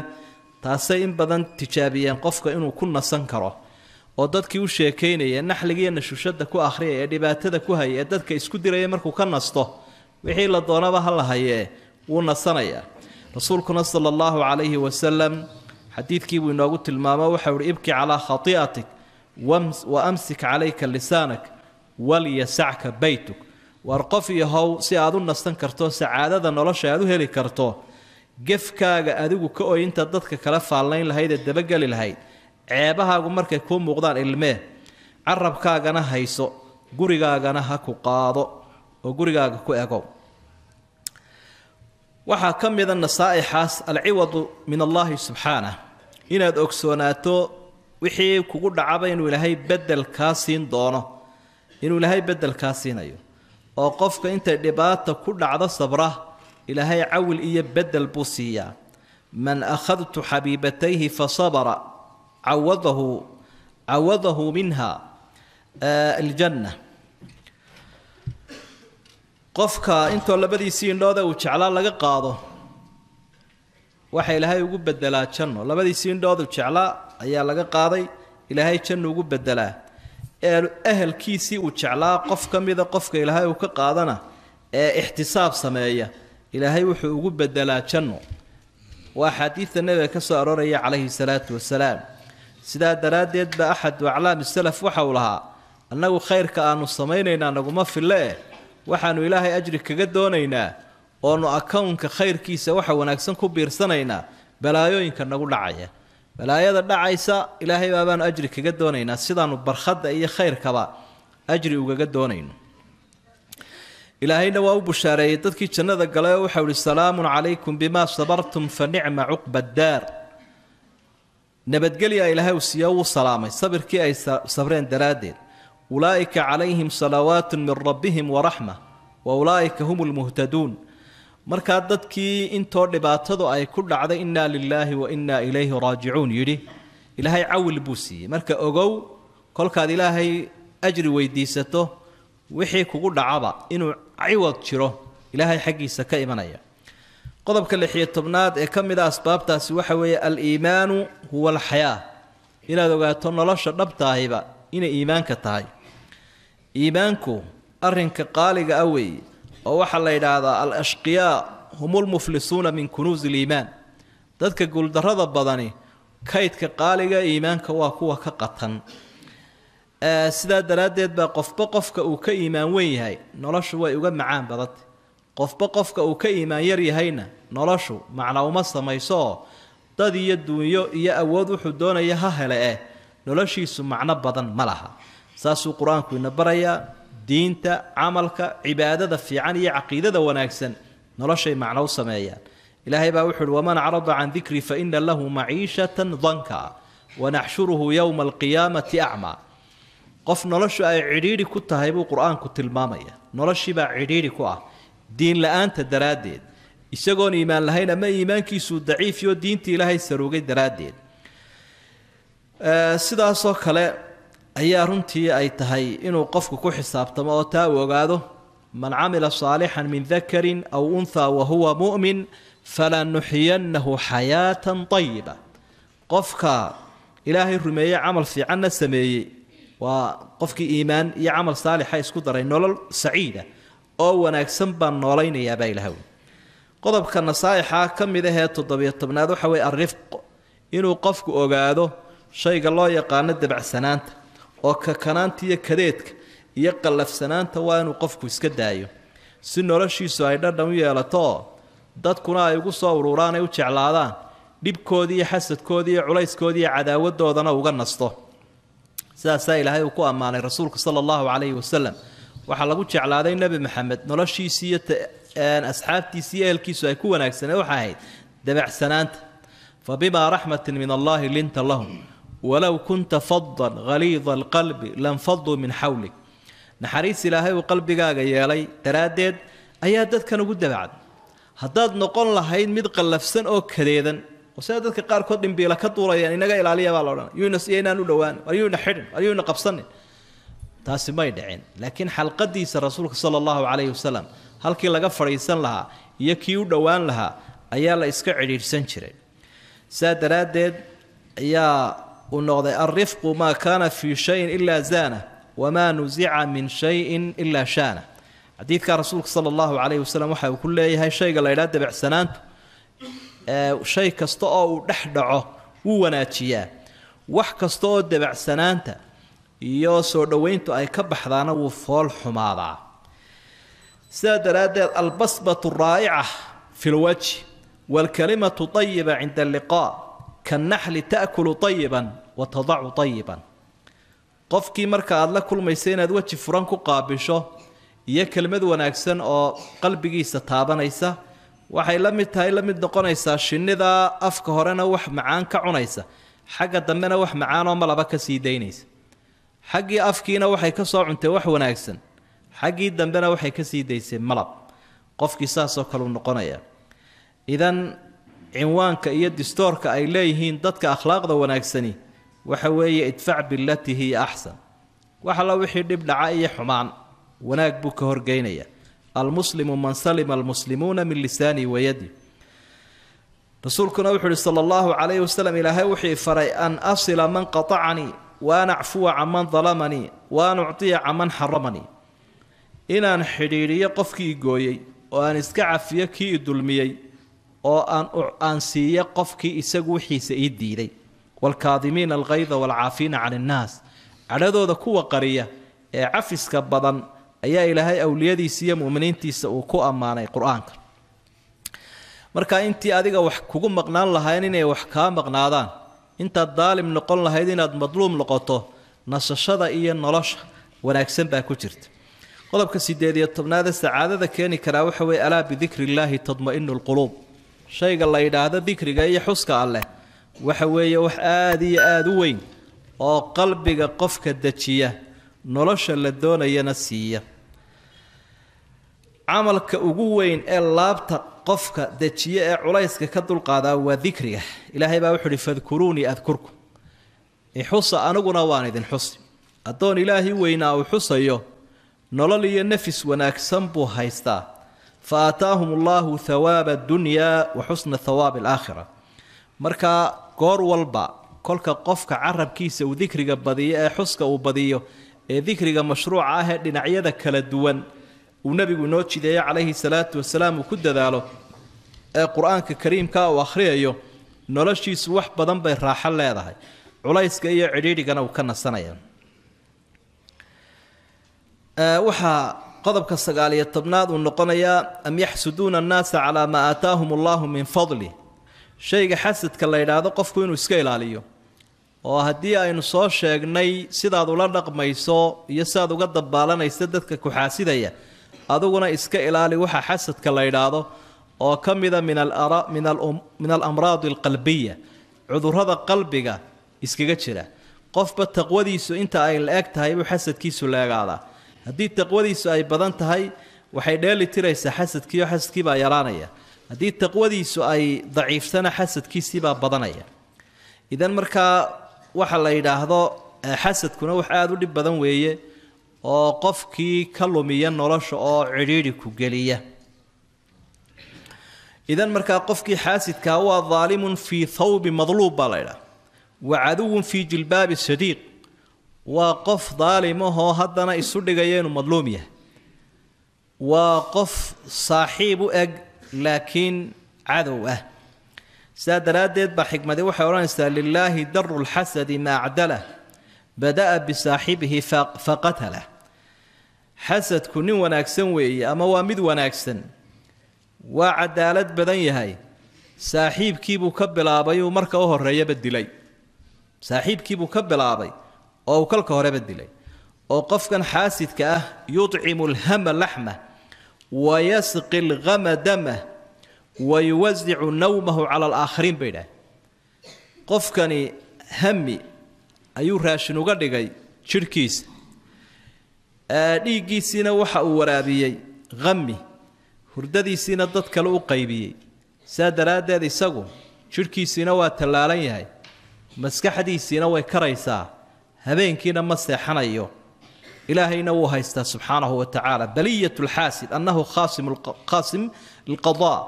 تاسين بدن تجابيا قفك إنه كنا سنكره وضدك وشيكيني النحلية نشوشتك وآخرية دباتك وهي ضدك إسكدر يمرك كنصته وحيل الضربة هلا هي ونصنيا رسولكم صلى الله عليه وسلم حديثك وإنه الماما وحور ابكي على خطيئتك وأمسك عليك لسانك وليسعك بيتك وارقف يهو سيادو نستنكرتو سعادة نولش هذو هلي كرتو جفكا أدوك كأو أنت ضدك كلف علين لهيدا الدبجة للهيد عيبها ومرك يكون مقدار الماء عربكا جنا هيسو جورجا جنا هكو قاضو وجورجا كو أجو وحا كم إذا النصائح العوض من الله سبحانه إن أكسوناتو وحي كقول عبين ولهي بدل كاسين دونه إنه لهي بدل كاسين أيوه أو قفك أنت دبات كل عذا صبره إلهي عول إيه بدل بوسيا من أخذت حبيبتيه فصبر عوضه عوضه منها آه الجنة قفك أنت ولا بدي سين لا ذا وتشعل لقى قاضه وحي لهي وجب بدلات شنو لا بدي سين لا ذا وتشعل أيه لقى قاضي إلهي شنو وجب بدلات أهل كيسي وجعلا قفك مذا قفك إلى هاي وكقاضنا احتساب سماية إلى هاي وحقوب بدلات شنو وحديث النبي كسر عليه الصلاة والسلام سداد دراديد بأحد وأعلام السلف وحولها أنه خير كأنو الصمينينا نقوم في الله وحنو إلهي أجرك كجدونينا وأنو أكون كخير كيسة وحو ونكسن كبير سنينا بلايوين كنقول لعيا ولا يدرنا عيسى إلهي بابان أجرك قدونين السيدان وبرخد أي خير كبا أجري وقدونين إلهي نواو بشاري تذكي جنة قليو حول السلام عليكم بما صبرتم فنعم عقب الدار نبت قليا إلهي وسيو صلامي صبر كي أي صبرين درادين أولئك عليهم صلوات من ربهم ورحمة وأولئك هم المهتدون marka dadkii intoo dhibaatadu ay ku dhacday inna lillahi wa inna ilayhi raaji'un yiri ilaahay awil buusi marka ogow kolkaad ilaahay ajri weydiisato wixii kugu dhacaba inuu ciwad jiro ilaahay xaqiisa ka imanaya qodobka lix iyo toban ee kamid ah asbaabtaasi waxa weeye al-iimaanu huwa al-hayaa inaad ogaato nolosha dhabtaayba inay iimaanka tahay iimaanku arinka qaaliga ah weeye ووحا الله يدعى الأشقياء هم المفلسون من كنوز الإيمان ذاتك قول درادة بضاني كايت كقالية إيمان كواكوا كقطن آه سيدا درادة بقف بقفك أو كإيمان ويهي نرشو ويجمعان بضت قف بقفك أو كإيمان يريهينا نرشو معنا ومصر ما يسوه دادي يدو يأوذو حدونا يههلئه نرشي سمعنا بضن ملها ساسو قرآن كوين برايا دينتا عملك عبادة في عني عقيدة وناكسن نرى شيء معنى وسمايا إلهي باوحل ومن عرض عن ذكري فإن له معيشة ضنكا ونحشره يوم القيامة أعمى قف نرى شيء عريري كتهيبو قرآن كتلمامية نرى شيء بعريري كواه دين لآن تدرادين إساقون إيمان لهينا ما إيمان كيسو ضعيف يو دينتي إلهي سروقي درادين أه سيدا صوك هلا أي رنتي أي تهي إنه قفك كو حساب تموتا وقاده من عمل صالحا من ذكر أو أنثى وهو مؤمن فلنحيينه حياة طيبة قفك إلهي الرمية عمل في عنا سمي وقفك إيمان يعمل صالحا يسكدر إنه سعيدة أو ونكسن بنولين يا بي الهوي قضبك النصائح كم إذا هي تضبيط تبناده حوي الرفق إنه قفك وقاده شيء الله يقان الدبع سنانت وككنانتي كديتك يقلف سنانتا وانو قفكو اسكا دايو سي نولشيسو اي دردن ييلاto دادكونا اي ugu soo uruuraanay u jeclaadaan dhibkoodii xasadkoodii culayskoodii cadaawadoodana uga nasto sidaas ay ilaahay ku amaanay rasuulka sallallahu alayhi wasallam waxa lagu jeclaaday nabi maxamed noloshiisii aan asxaabtiisii eelkiisu ay ku wanaagsanaa waxa ahayd dabac sanaanta fabima rahmatin min allah linta lahum ولو كنت فضا غليظ القلب لانفضوا من حولك نحريس إلهي وقلبك يالي ترادد أيادات كانوا قد بعد هداد نقول لهين مدقل لفسن أو كديدا وسادتك قار كودن بيلك طورا يعني نجا إلى عليا بالوران يونس إينا نولوان وليون حرم وليون قبصني تاسي ما يدعين لكن حلقة ديس رسولك صلى الله عليه وسلم هل كي لقى فريسان لها يكيو دوان لها أيالا إسكعرير سنشرين سادرادد يا ونوضع الرفق ما كان في شيء إلا زانه وما نزع من شيء إلا شانه حديث كان رسولك صلى الله عليه وسلم وحا وكل هاي شيء قال لا تبع سنانته شيء كاستقى ودحدعه wuu wanaajiyaa wax kasto oo dabacsanaanta iyo soo dhaweyntu ay ka baxdaana wuu fool xumaada sadaraad albasbatu raa'i'a fi alwajh wal kalimatu tayyiba 'inda alliqa' kan nahli ta'kulu tayyiban wa tad'u tayyiban qofkii marka aad la kulmayso inaad waji furan ku qaabisho iyo kelmad wanaagsan oo qalbigiisa taabanaysa waxay la mid tahay la mid noqonaysa shinnida afka horena wax macaan ka cunaysa xagga dambena wax macaan oo malaba ka sii deynaysa xaggi afkiina waxay ka soo cuntay wax wanaagsan xaggi dambena waxay ka sii deysay malab qofkii saas oo kale noqonaya idan cinwaanka iyo distoorka ay leeyihiin dadka akhlaaqda wanaagsani waxa weeye idfac billati hi ahsan waxa la wixii dib dhaca iyo xumaan wanaag buu ka horgeynaya المسلم من سلم المسلمون من لساني ويدي رسولكم أوحي صلى الله عليه وسلم إلى هوحي فري أن أصل من قطعني وأن أعفو عن من ظلمني وأن أعطي عن من حرمني إن أن حريري قفكي قوي وأن اسكعفي كي دلمي وأن أعنسي قفكي إسقوحي سيدي لي والكاظمين الغيظ والعافين عن الناس على ذو ذكوة قرية عفس كبضن ayaa ilaahay awliyadiisa iyo muuminiintiisa uu ku amaanay quraanka marka intii adiga wax kugu maqnaan lahayn inay wax ka maqnaadaan inta daalim noqon lahayd inaad madluum noqoto nasashada iyo nolosha wanaagsan baa ku jirta qodobka siddeed iyo toban-aad saacadada keeni kara waxa way ala bi dhikrillahi tadma'innul qulub shayga la yiraahdo dhikriga iyo xuska alle waxa weeye wax aad iyo aad u weyn oo qalbiga qofka dajiya nolosha la doonayna siiya amalka ugu weyn ee laabta qofka dajiye ee culayska ka dulqaada waa dhikriga ilaahay baa wuxuu fadkuruni adkurku ixusa anaguna waan idin xusi adoon ilaahi weynaa uu xusayo nolol iyo nafis wanaagsan buu haystaa faataahumullahu thawaba dunya wa husna thawab al-akhirah marka goor walba kolka qofka carabkiisa uu dhikriga badiyo ee xuska uu badiyo ee dhikriga mashruuca ah ee dhinacyada kala duwan uu nabigu noo jideeyay calayhi salaatu wasalaam ku dadaalo ee quraanka kariimka oo akhriyayo noloshiisu wax badan bay raaxo leedahay culayska iyo cidhiidhigana uu ka nasanayaan ee waxa qodobka sagaal iyo toban-aad uu noqonaya am yahsuduna an-naasa ala ma ataahum Allahu min fadli shayga xasadka la yiraahdo qofku inuu iska ilaaliyo oo hadii aynu soo sheegnay sidaad ula dhaqmayso iyo saad uga dabaalanaysa dadka ku xaasidaya aduguna iska ilaali waxa xasadka la yiraahdo oo kamida min al-ara min al-min al-amraad al-qalbiyya udurada qalbiga iskaga jira qofba taqwadiisu inta ay leeg tahay uu xasadkiisu leegaada hadii taqwadiisu ay badan tahay waxay dheeli tiraysaa xasadkii oo xasadkii baa yaraanaya hadii taqwadiisu ay daciifsana xasadkiisii baa badanaya idan marka waxa la yiraahdo xasadkuna wax aad u dhib badan weeye oo qofkii ka lumiya nolosha oo ciriiri ku galiya idan marka qofkii xasidka waa dhalimun fi thawb madlub balayda wa aduun fi jilbab sadiq wa qof dhalimahu hadana isu dhigayeen madlumiya wa qof saaxiibu ag laakiin adow ah سادرادد بحكمة وحوران لله در الحسد ما أعدله بدأ بصاحبه فقتله حسد كن وناكسن وي أما وامد وناكسن وعدالت بدن هاي صاحب كيبو كبل أبي ومركه هرية بدلي صاحب كيبو كبل أبي أو كلك هرية بدلي أو قف كان حاسد كأه يطعم الهم لحمه ويسقي الغم دمه ويوزع نومه على الآخرين بينه قف كان همي أيو راشن وغدقي شركيس آديقي سينا وحا ورابيي غمي هرددي سينا ضدك لو قيبيي سادراد دادي ساقو شركي سينا واتلالين هاي مسكحدي سينا وكريسا هبين كينا مسيحنا يو إلهي نوها يستا سبحانه وتعالى بلية الحاسد أنه خاصم القاسم القضاء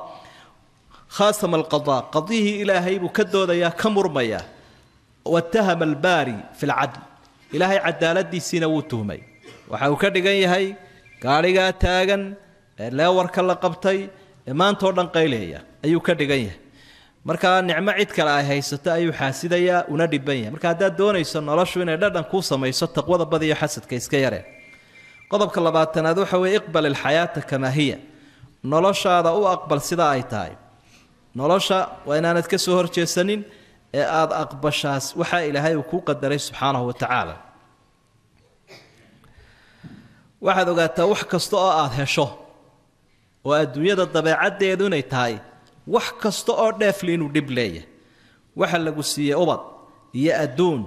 خاصم القضاء قضيه إلهي بكدود يا كمرميا واتهم الباري في العدل إلهي عدالتي سينوتهمي وحاوكدغي هي غاريغا تاغن لا ورك لقبتي امان تودن قيليا ايو كدغي marka nicmo cid kale ay haysato ayuu xaasidayaa una dhibanaya marka hadaa doonayso noloshu inay dhadhan ku samayso taqwada badiyo xasadka iska yareen qodobka labaatanaad waxa weey iqbal al hayata kama hiya noloshaada u aqbal sida ay tahay nolosha waa inaanad ka soo horjeesanin ee aad aqbashaas waxa Ilaahay uu ku qadaray subhanahu wa ta'ala waxaad ogaataa wax kasta oo aad hesho oo adduunyada dabeecadeedu inay tahay wax kasta oo dheefli inuu dib leeyahay waxa lagu siiyay ubad iyo adduun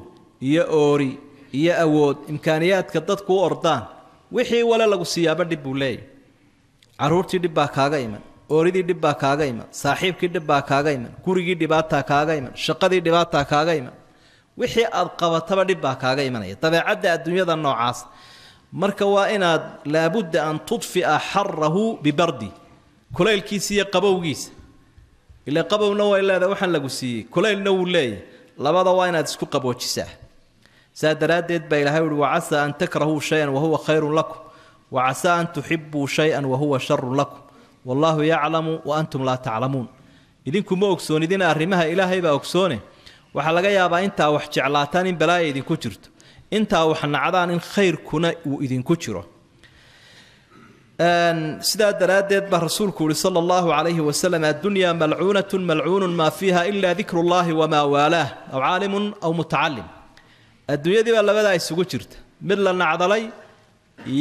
iyo oori iyo awood imkaaniyaadka dadku u ordaan wixii wala lagu siiyaba dib u leeyahay caruurtii dib baa kaaga iman ooridii dib baa kaaga iman saaxiibkii dib baa kaaga iman gurigii dibaataa kaaga iman shaqadii dibaataa kaaga iman wixii aad qabataba dib baa kaaga imanaya dabeecadda adduunyada noocaas marka waa inaad laabudda an tudfi'a harrahu bibardi kulaylkiisa iyo qabowgiisa ila qabowna waa ilaada waxan lagu siiyay kulaylna uu leeyahay labada waa inaad isku qaboojisaa saadaradeed baa Ilaahay wuxuu wacaa an takrahu shay'an wa huwa khayrun lakum wa asaa an tuhibbu shay'an wa huwa sharrun lakum wallahu ya'lamu wa antum la ta'lamun idinku ma ogsoonidina arrimaha Ilaahay baa ogsoone waxa laga yaabaa inta wax jeclaataan in balaayo idinku jirto inta wax nacdaan in khayrkuna uu idinku jiro أن سداد رادد برسولك صلى الله عليه وسلم الدنيا ملعونة ملعون ما فيها إلا ذكر الله وما والاه أو عالم أو متعلم الدنيا دي ولا بدأ يسوجرت مثل نعضلي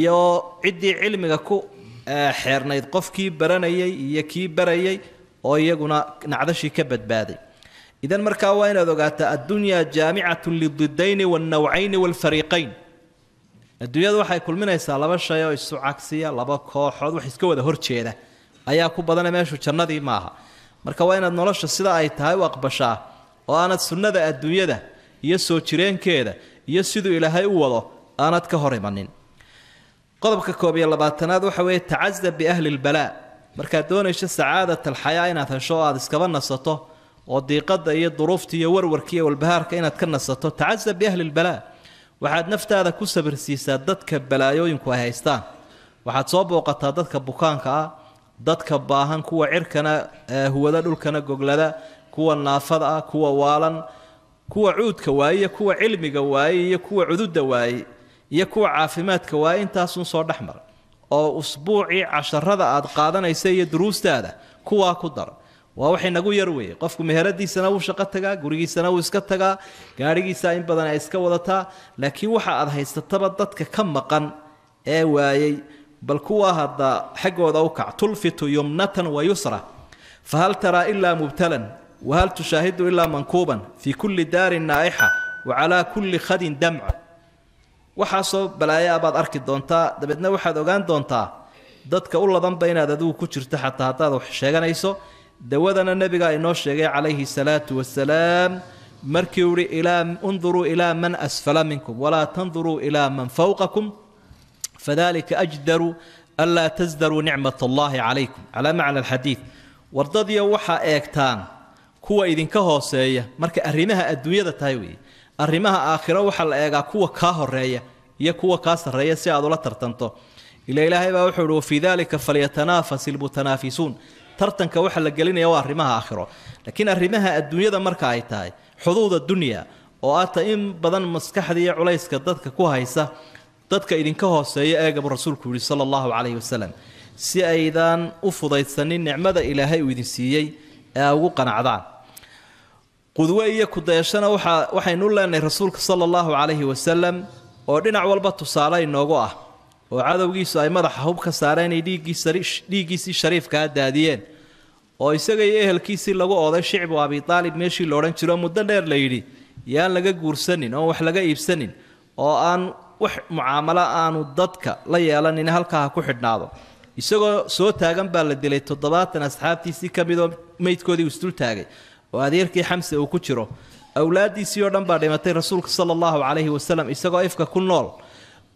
يا عدي علمك كو حيرنا يتقف كي براني يكي براني أو يجونا نعدش كبد بادي إذا مركوين ذوقات الدنيا جامعة للضدين والنوعين والفريقين الدنيا waxay kulminaysaa laba shay oo isu cagsiya laba kooxood wax iska wada horjeeda ayaa ku badan meeshu jannadii maaha marka waa inaad nolosha sida ay tahay u aqbashaa oo aanad sunnada adduunyada iyo soo jireenkeeda iyo sidoo Ilaahay u wado aanad ka hor imanin qodobka koob iyo labaatanaad waxa weey tacazzab bi ahli al-balaa marka doonayso saadada al-hayaa inaad hesho aad iska nasato oo diiqada iyo duruufta iyo warwarka iyo walbahaarka inaad ka nasato tacazzab bi ahli al-balaa waxaad naftaada ku sabirsiisaa dadka balaayooyinku ay haystaan waxaad soo booqataa dadka bukaanka ah dadka baahan kuwa cirkana huwada dhulkana goglada kuwa naafada ah kuwa waalan kuwa cuudka waaye kuwa cilmiga waaye iyo kuwa cududda waaye iyo kuwa caafimaadka waaye intaasun soo dhaxmar oo usbuuci casharada aad qaadanaysa iyo duruustaada kuwa ku dar waa wax inagu yar weey qofku meheradiisana uu shaqo tagaa gurigiisana uu iska tagaa gaarigiisa in badan ay iska wadataa laakiin waxa aad haysataba dadka ka maqan ee waayay bal kuwa hada xagooda u kac tulfitu yumnatan wa yusra fa hal tara illa mubtalan wa hal tushahidu illa mankuban fi kulli darin naiha wa ala kulli khadin dam'a waxa soo balaayaa baad arki doontaa dabadna waxaad ogaan doontaa dadka u ladan baynaad aduu ku jirta xataa hadaad wax sheeganayso دودنا النبي قال إنه شجع عليه الصلاة والسلام مركوري إلى انظروا إلى من أسفل منكم ولا تنظروا إلى من فوقكم فذلك أجدر ألا تزدروا نعمة الله عليكم على معنى الحديث وارضي وحى إكتان كوا إذن كهوسية مرك أرمها الدنيا تايوي أرمها آخرة وحى الأجا كوا كهرية يكوا كاسرية سيادة لا ترتنتو إلى إلهي بوحده في ذلك فليتنافس المتنافسون tartanka waxa la gelinayaa arrimaha aakhiro laakiin arrimaha adduunyada marka ay tahay xuduuda dunya oo aata in badan maskaxdiya culayska dadka ku haysa dadka idinka hooseeya eegaba rasuulku wili sallallahu alayhi wasallam si aydan u fudaysanin nicmada Ilaahay uu idin siiyay ee ugu qanacdaan qudwayya ku dayashana waxa waxaynu leenahay rasuulka sallallahu alayhi wasallam oo dhinac walba tusaale inoogu ah وعادوغيسو اي مدخ حوبكا ساراني ديغيسي شريفكا داديين او اساغا اهلكيسي لوغو اودا شعب ابي طالب ماشي لوران جيرو مدة دير ليدي يان لغا غورسنين او واخ لغا ايبسنين او ان واخ معامله انو ددكا لا ييلانين هلكا كو خدنادو اساغو سو تاغان با لا ديلي toddobaatan asxaabtiisi kamidoo meedkoodii istul taagay oo adeerkii xamse uu ku jiro awlaadiisii oo dhan baa dhimatay rasuulka sallallahu alayhi wasallam isagoo ifka ku nool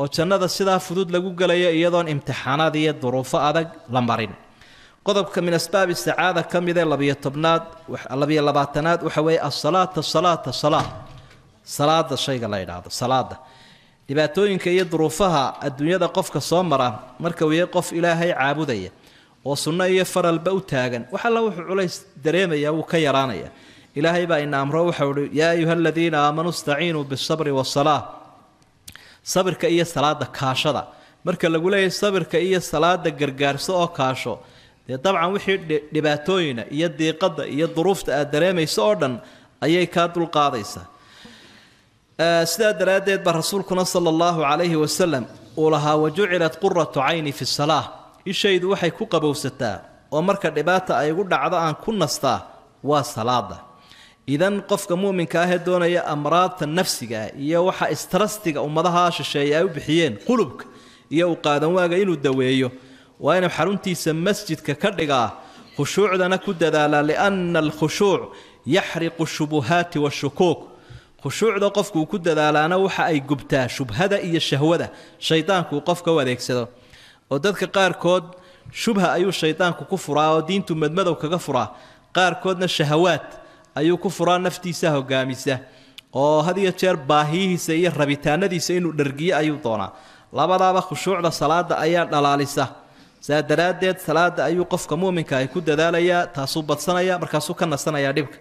oo jannada sida fudud lagu galayo iyadoon imtixaanaad iyo duruufo adag la marin qodobka min asbaab as-saada kamida labayo tobnaad waxa labayo labaatanaad waxa way as-salaata salaata salaat salaada shayga la yiraahdo salaada dhibaatooyinka iyo duruufaha adduunyada qofka soo mara marka uu yahay qof ilaahay caabudaya oo sunno iyo faralba u taagan waxa la wuxuu culays dareemaya uu ka yaraanaya إلهي بأن أمره وحوله يا أيها الذين آمنوا استعينوا بالصبر والصلاة صبر كأي صلاة كاشة مركل أقول لي صبر كأي صلاة جرجارس أو كاشة طبعا وحيد لباتوين يدي قد يد ظروف تأدريم يسوردن أي كادر القاضيسة استأدر أديت برسولكم صلى الله عليه وسلم ولها وجعلت قرة عيني في الصلاة الشيء وحي كوكب ستة ومركل لباتا يقول عضاء كل نصتا وصلاة إذن قفك مؤمن كاهدون يا أمراض النفسية يا وحى استرستك أو مضهاش الشيء أو بحيين قلبك يا وقادم واجيل الدوية وأنا بحرمتي سم مسجد ككرجة خشوع أنا كد ذا لأن الخشوع يحرق الشبهات والشكوك خشوع ده قفك وكد ذا لأن وحى أي جبتة شبهة أي الشهوة ده شيطانك وقفك وذاك سده وذاك قار كود شبهة أيو الشيطان ككفرة ودينتم مدمدة وككفرة قار كودنا الشهوات أيو كفران نفتيسه وقامسه أو هذه الشر باهيه سير ربيتان ذي سينو درجية أيو طنا لبضع خشوع لصلاة أيار لالسه سادرادت صلاة أيو قف كمؤمن كيكود ذاليا تصوبت صنايا مركزوك النصنايا دبك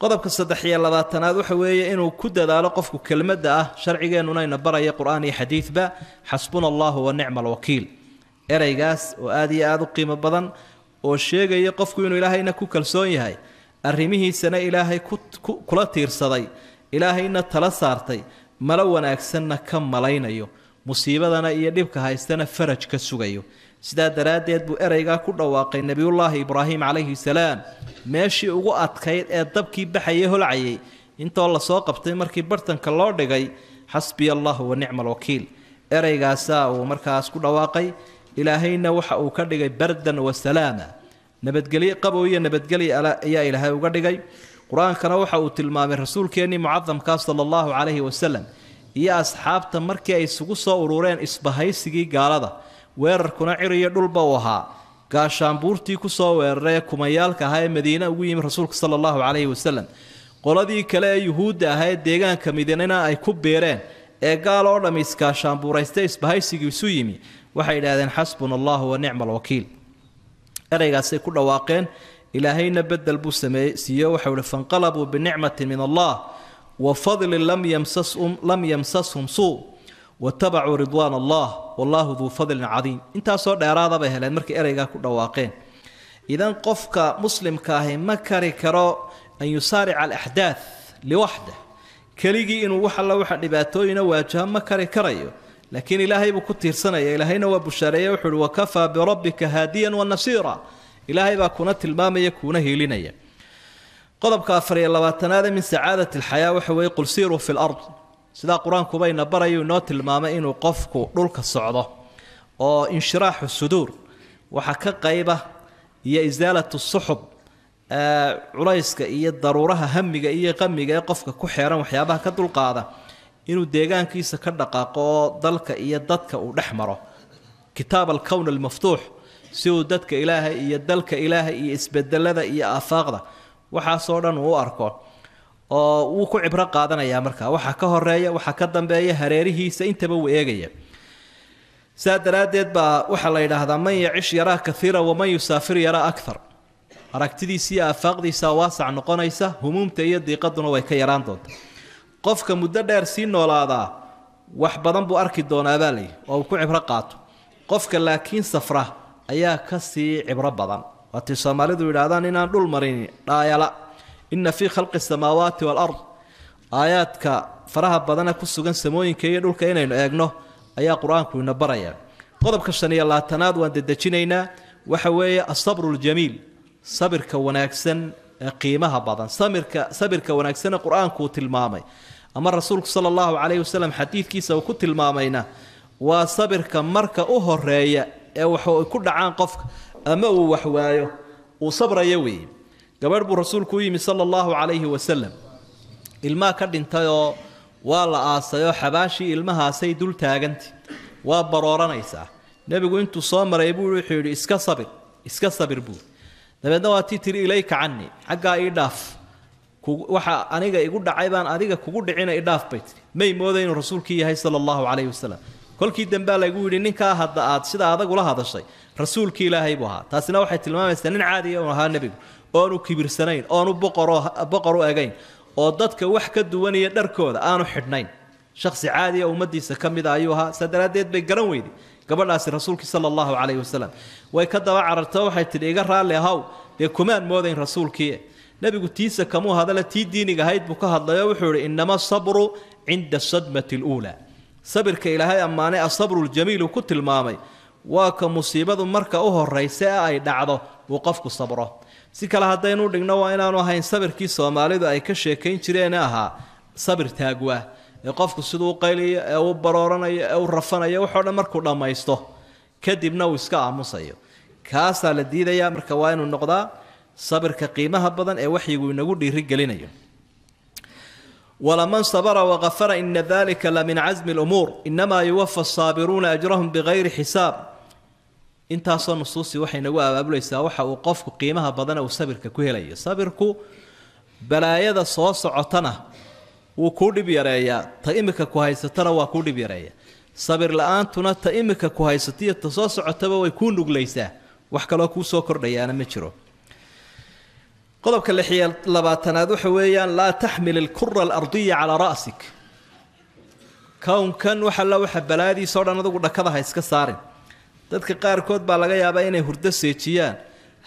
قدبك الصدحية لبضع تنادو حويه إنه كود ذال قف كلمة ده شرعيا إنه ينبر أي قرآني حديث به حسبنا الله ونعم الوكيل إرجاس وآدي آذو قيمة بدن والشيء يقف كونه إلهي نكو كلسوني هاي arrimihi sana ilaahay kula tiirsaday ilaahayna tala saartay mala wanaagsanna ka malaynayo musiibadana iyo dhibka haystana faraj ka sugayo sida daraadeed buu erayga ku dhawaaqay nabiyullaahi ibraahim alayhi salaam meeshii ugu adkayd ee dabkii baxay holacay inta la soo qabtay markii bartanka loo dhigay hasbiyallahu wa ni'mal wakiil eraygaas uu markaas ku dhawaaqay ilaahayna waxa uu ka dhigay bardan wa salaama نبتقلي قبوية نبتقلي على يا إلهي وقدقي قرآن كان وحى وتلمام الرسول كأني معظم كاس صلى الله عليه وسلم يا أصحاب تمرك أي سقصة ورورين إصبهاي سجى جالدا ويركنا عري يدل بوها كاشان بورتي كسا ويرى كميال كهاي مدينة ويم الرسول صلى الله عليه وسلم قال ذي كلا يهود هاي دجان كمديننا أي كبيرين قالوا لم يسكاشان بورستي إصبهاي سجى سويمي وحيد هذا حسبنا الله ونعم الوكيل أرجع كل واقع إلهينا بدل بسماء سياو حول فانقلبوا بنعمة من الله وفضل لم يمسسهم لم يمسسهم سوء واتبعوا رضوان الله والله ذو فضل عظيم. أنت صار إرادة به لأن مرك أرجع كل واقع. إذا قفك مسلم كاهن ما كركراء أن يسارع الأحداث لوحده كليجي إنه وح الله وح نباتوين واجه ما كركراء لكن إلهي بكتير سنة يا إلهينا وبشرية وحل وكفى بربك هاديا والنصيرا إلهي بكونت المام يكونه لنيا قلب كافر يلا وتنادى من سعادة الحياة وحوي قل سيروا في الأرض سدا قرانكم بين بريو نوت المام إن وقفكم رلك الصعدة وانشراح الصدور وحكى قيبة هي إزالة الصحب آه عريسك هي الضرورها همجة هي غمجة قفك كحيرا وحيابها كدر القاعدة إنه ديجان كيس كردقاقو ضلك إيا ضدك ونحمره كتاب الكون المفتوح سو ضدك إلهي إيا ضلك إلهي إيا إسبدل لذا إيا آفاقدا وحا صورا وأركو وكو عبرا قادنا يا مركا وحا كهرايا وحا كدن بايا هريره سينتبو إيجايا سادرادد با وحا ليلة هذا من يعيش يراه كثيرا ومن يسافر يراه أكثر أراكتدي سي آفاقدي ساواسع نقونيسا همومتا يدي قدنا ويكيران دود qofka muddo dheer si noolaada wax badan buu arki doonaa baalay oo ku cibra qaato qofka laakiin safra ayaa ka sii cibra badan waati Soomaalidu yiraahdaan inaan dhul marin dhaayala inna fi khalqi samaawaati wal ard ayaadka faraha badan ku sugan samooyinka iyo dhulka inaynu eegno ayaa quraanku ina baraya qodobka shan iyo labaatanaad waan dadajinaynaa waxa weeye as-sabrul jamiil sabirka wanaagsan qiimaha badan sabirka sabirka wanaagsan quraanku tilmaamay أما الرسول صلى الله عليه وسلم حديث كيسا وكت المامينة وصبر كمرك أهر ريا أو كل عام قفك أما وحوايه وصبر يوي قبل الرسول كويم صلى الله عليه وسلم الما كرد انتايو ولا آسيو حباشي إلمها سيدول تاجنت وبرارنا يسا نبيقو أنتو صامر يبول يحيل إسكا صبر إسكا صبر بول نبينا واتيتر إليك عني حقا إداف وحا أنيقا يقول عيبان أديقا كقول دعينا إداف بيت مي مودين رسولك يا صلى الله عليه وسلم كل كي دنبال يقول إنك هذا آت شذا هذا ولا هذا الشيء رسولك لا هيبها تاسنا واحد المام سنين عادية وها النبي أنو كبير سنين أنو بقرة بقرة أجين وضدك وحكة دوانية دركودا أنو حدنين شخص عادي أو مدي سكم إذا أيوها سدراديت بجرويدي قبل أسر رسولك صلى الله عليه وسلم ويكذب عرته واحد الإجراء اللي هو لكمان مودين رسولك نبي قلت تيسا كمو هذا لا تيديني جهيد بكها الله يوحي إنما الصبر عند الصدمة الأولى صبرك إلى هاي أما أنا الصبر الجميل وكت المامي وكمصيبة مركة أوه الرئيسة أي دعوة وقفك صبره سكلا هدينو دينو إن أنا هين صبر كيس وما لذا أي كشيء كين تريناها صبر تاجوه يقفك الصدوق قلي أو برارنا أو رفنا يوحنا مركو لا ما يسته كدبنا وسكع مصيب كاس على الديدة يا مركوين النقطة صبر كقيمها بدن أي وحي ونقول لرجلنا ولمن صبر وغفر إن ذلك لمن عزم الأمور إنما يوفى الصابرون أجرهم بغير حساب أنت أصلا نصوصي وحي نقول أبو ليس وحا وقفك قيمها بدن وصبر ككهلي صبرك بلا يد صوص عطنا وكل بيريا تأمك كهيستنا وكل بيريا صبر الآن تنا تأمك كهيستية تصوص عتبا ويكون رجليسه وحكى لك وسكر ديانا متشرو قلبك اللحية لباتناد وحويا لا تحمل الكرة الأرضية على رأسك كون كان وحلا وحب بلادي صار أنا ذوق ركضها يسكسارين تذكر قاركود بالغاية بينه هردسيتيان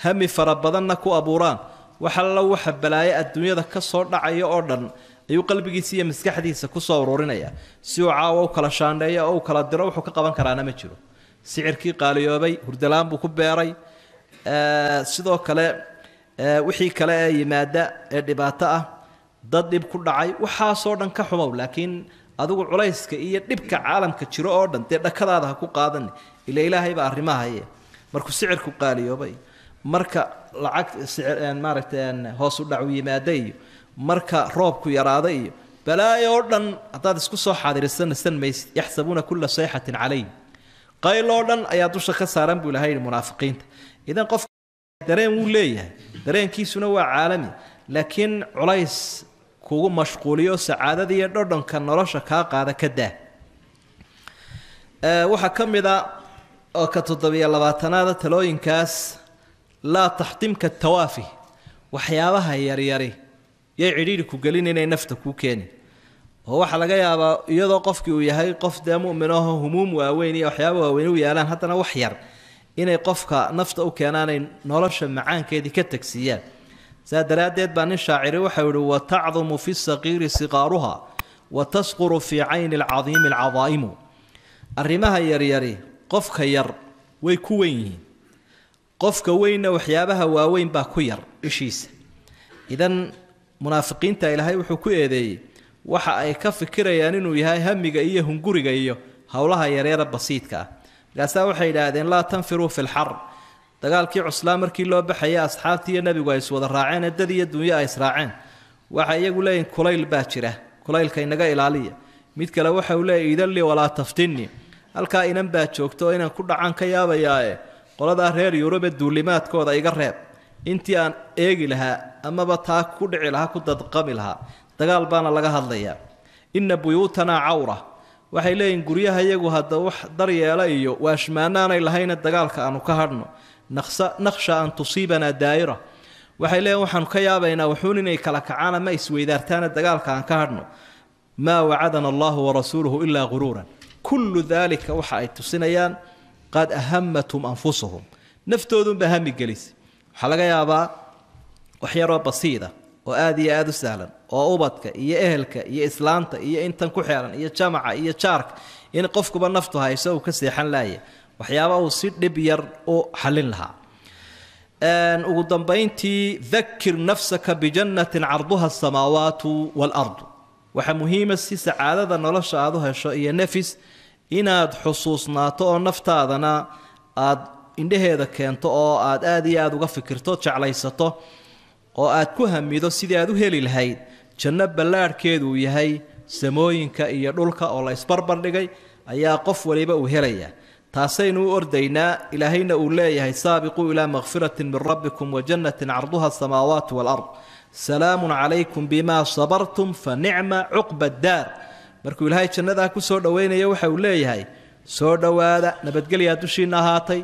هم فربضنك وأبوران وحلا وحب بلاية الدنيا ذاك صار دعية أردن أي قلبك يسيء مسكح ديسك وصورورينيا سوعة أو كلاشان ديا أو كلادرا وحكي قبان كرانا متشرو سعركي قال يا بي هردلام بكبيري ااا سيدو كلا وحي كلا يمادا الدباطة ضد بكل عي وحاصورا كحمو لكن أذو عليسك إيه دبك عالم كتشرو أوردن تبدأ كذا هذا كو قادن إلى إلهي بقى رماها هي مركو سعر كو قالي يوبي مركا لعك سعر أن مارتان هوسو دعوي مادي مركا روبكو يراضي بلا يوردن أتاد سكو صح هذه السنة السنة ميس يحسبون كل صيحة عليه قيل أوردن أيادو شخصارا بولا هاي المنافقين إذا قف درين وليه درين كيسنا وعالمي لكن عليس كوجو مشغوليو سعادة دي يردن كان رشة كاق هذا كده أه وحكم إذا كتطبيع لبعتنا ذا تلوين كاس لا تحطمك التوافي وحيابها يري يري يعيريلك وقالين إني نفتك وكاني هو حلقة يا يذا قفك ويهاي قف دمو مناه هموم وأويني وحيابه وأويني ويالان حتى أنا وحير inay qofka nafta u keenaanay nolosha macaankeedii ka tagsiyaan saa daraadeed baan shaaciri waxa uu wa ta'dhamu fi as-saghir sigaruha wa tasquru fi 'ayn al-'azim al-'azaimu arrimaha yar yari qofka yar way ku weyn qofka weyna waxyaabaha waaweyn baa ku yar ishiisa idan munaafiqiinta ilaahay wuxuu ku eedeeyay waxa ay ka fikirayaan inuu yahay hamiga iyo hunguriga iyo hawlaha yar yar basiidka لاسا وحي لادين لا تنفروا في الحر دقال كي عسلا مركي لو بحيا أصحابتي النبي وايس وذراعين الدري الدنيا إسراعين وحي يقول لين كليل باكرة كليل كي نقا إلالية ميتك لو وحي ولا يدلي ولا تفتني الكائن باكوكتو إن كل عنك يا بياي قل ذا هير يورب الدولمات كوضا يقرب أنت أن إيجي لها أما بطها كدعي لها كدت قبلها دقال بانا لقاها الضياء إن بيوتنا عورة waxay leeyin guriyaha iyagu hadda wax daryeela iyo waashmaanaanay lahayna dagaalka aanu ka hadhno naqsa naqsha an tusibana daayira waxay leeyin waxaan ka yaabaynaa wuxuu inay kala kacaan ama isweydaartaan dagaalka aan ka hadhno ma wa'adana allah wa rasuluhu illa ghururan kullu dhalika waxa ay tusinayaan qad ahammatum anfusuhum naftoodun ba hami galis waxa laga yaabaa wax yar oo basiida oo aad iyo aad u sahlan oo ubadka iyo ehelka iyo islaanta iyo intan ku xeeran iyo jamaca iyo jaarka in qofkuba naftu hayso ka seexan laaya waxyaabo uu si dhib yar oo xalin lahaa aan ugu dambayntii dhakkir nafsaka bi jannatin 'arduha as-samawati wal-ard waxa muhiima si saadada nolosha aad u hesho iyo nafis inaad xusuusnaato oo naftaadana aad indheheeda keento oo aad aad iyo aad uga fikirto jeclaysato oo aad ku hamido sidii aad u heli lahayd janno ballaarkeedu yahay samooyinka iyo dhulka oo la isbarbar dhigay ayaa qof waliba u helaya taasaynu ordaynaa ilaahayna uu leeyahay saabiqu ila maghfiratin min rabbikum wa jannatin 'arduha as-samawati wal ard salaamun 'alaykum bima sabartum fa ni'ma 'uqba ad-dar markuu ilaahay jannada ku soo dhaweynayo waxa uu leeyahay soo dhawaada nabadgelya dushiina ahaatay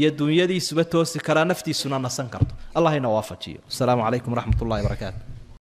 iyo dunyadiisa ba toosi kara naftiisuna nasan karto Allah ina waafajiyo assalamu alaykum wa rahmatullahi wa barakatuh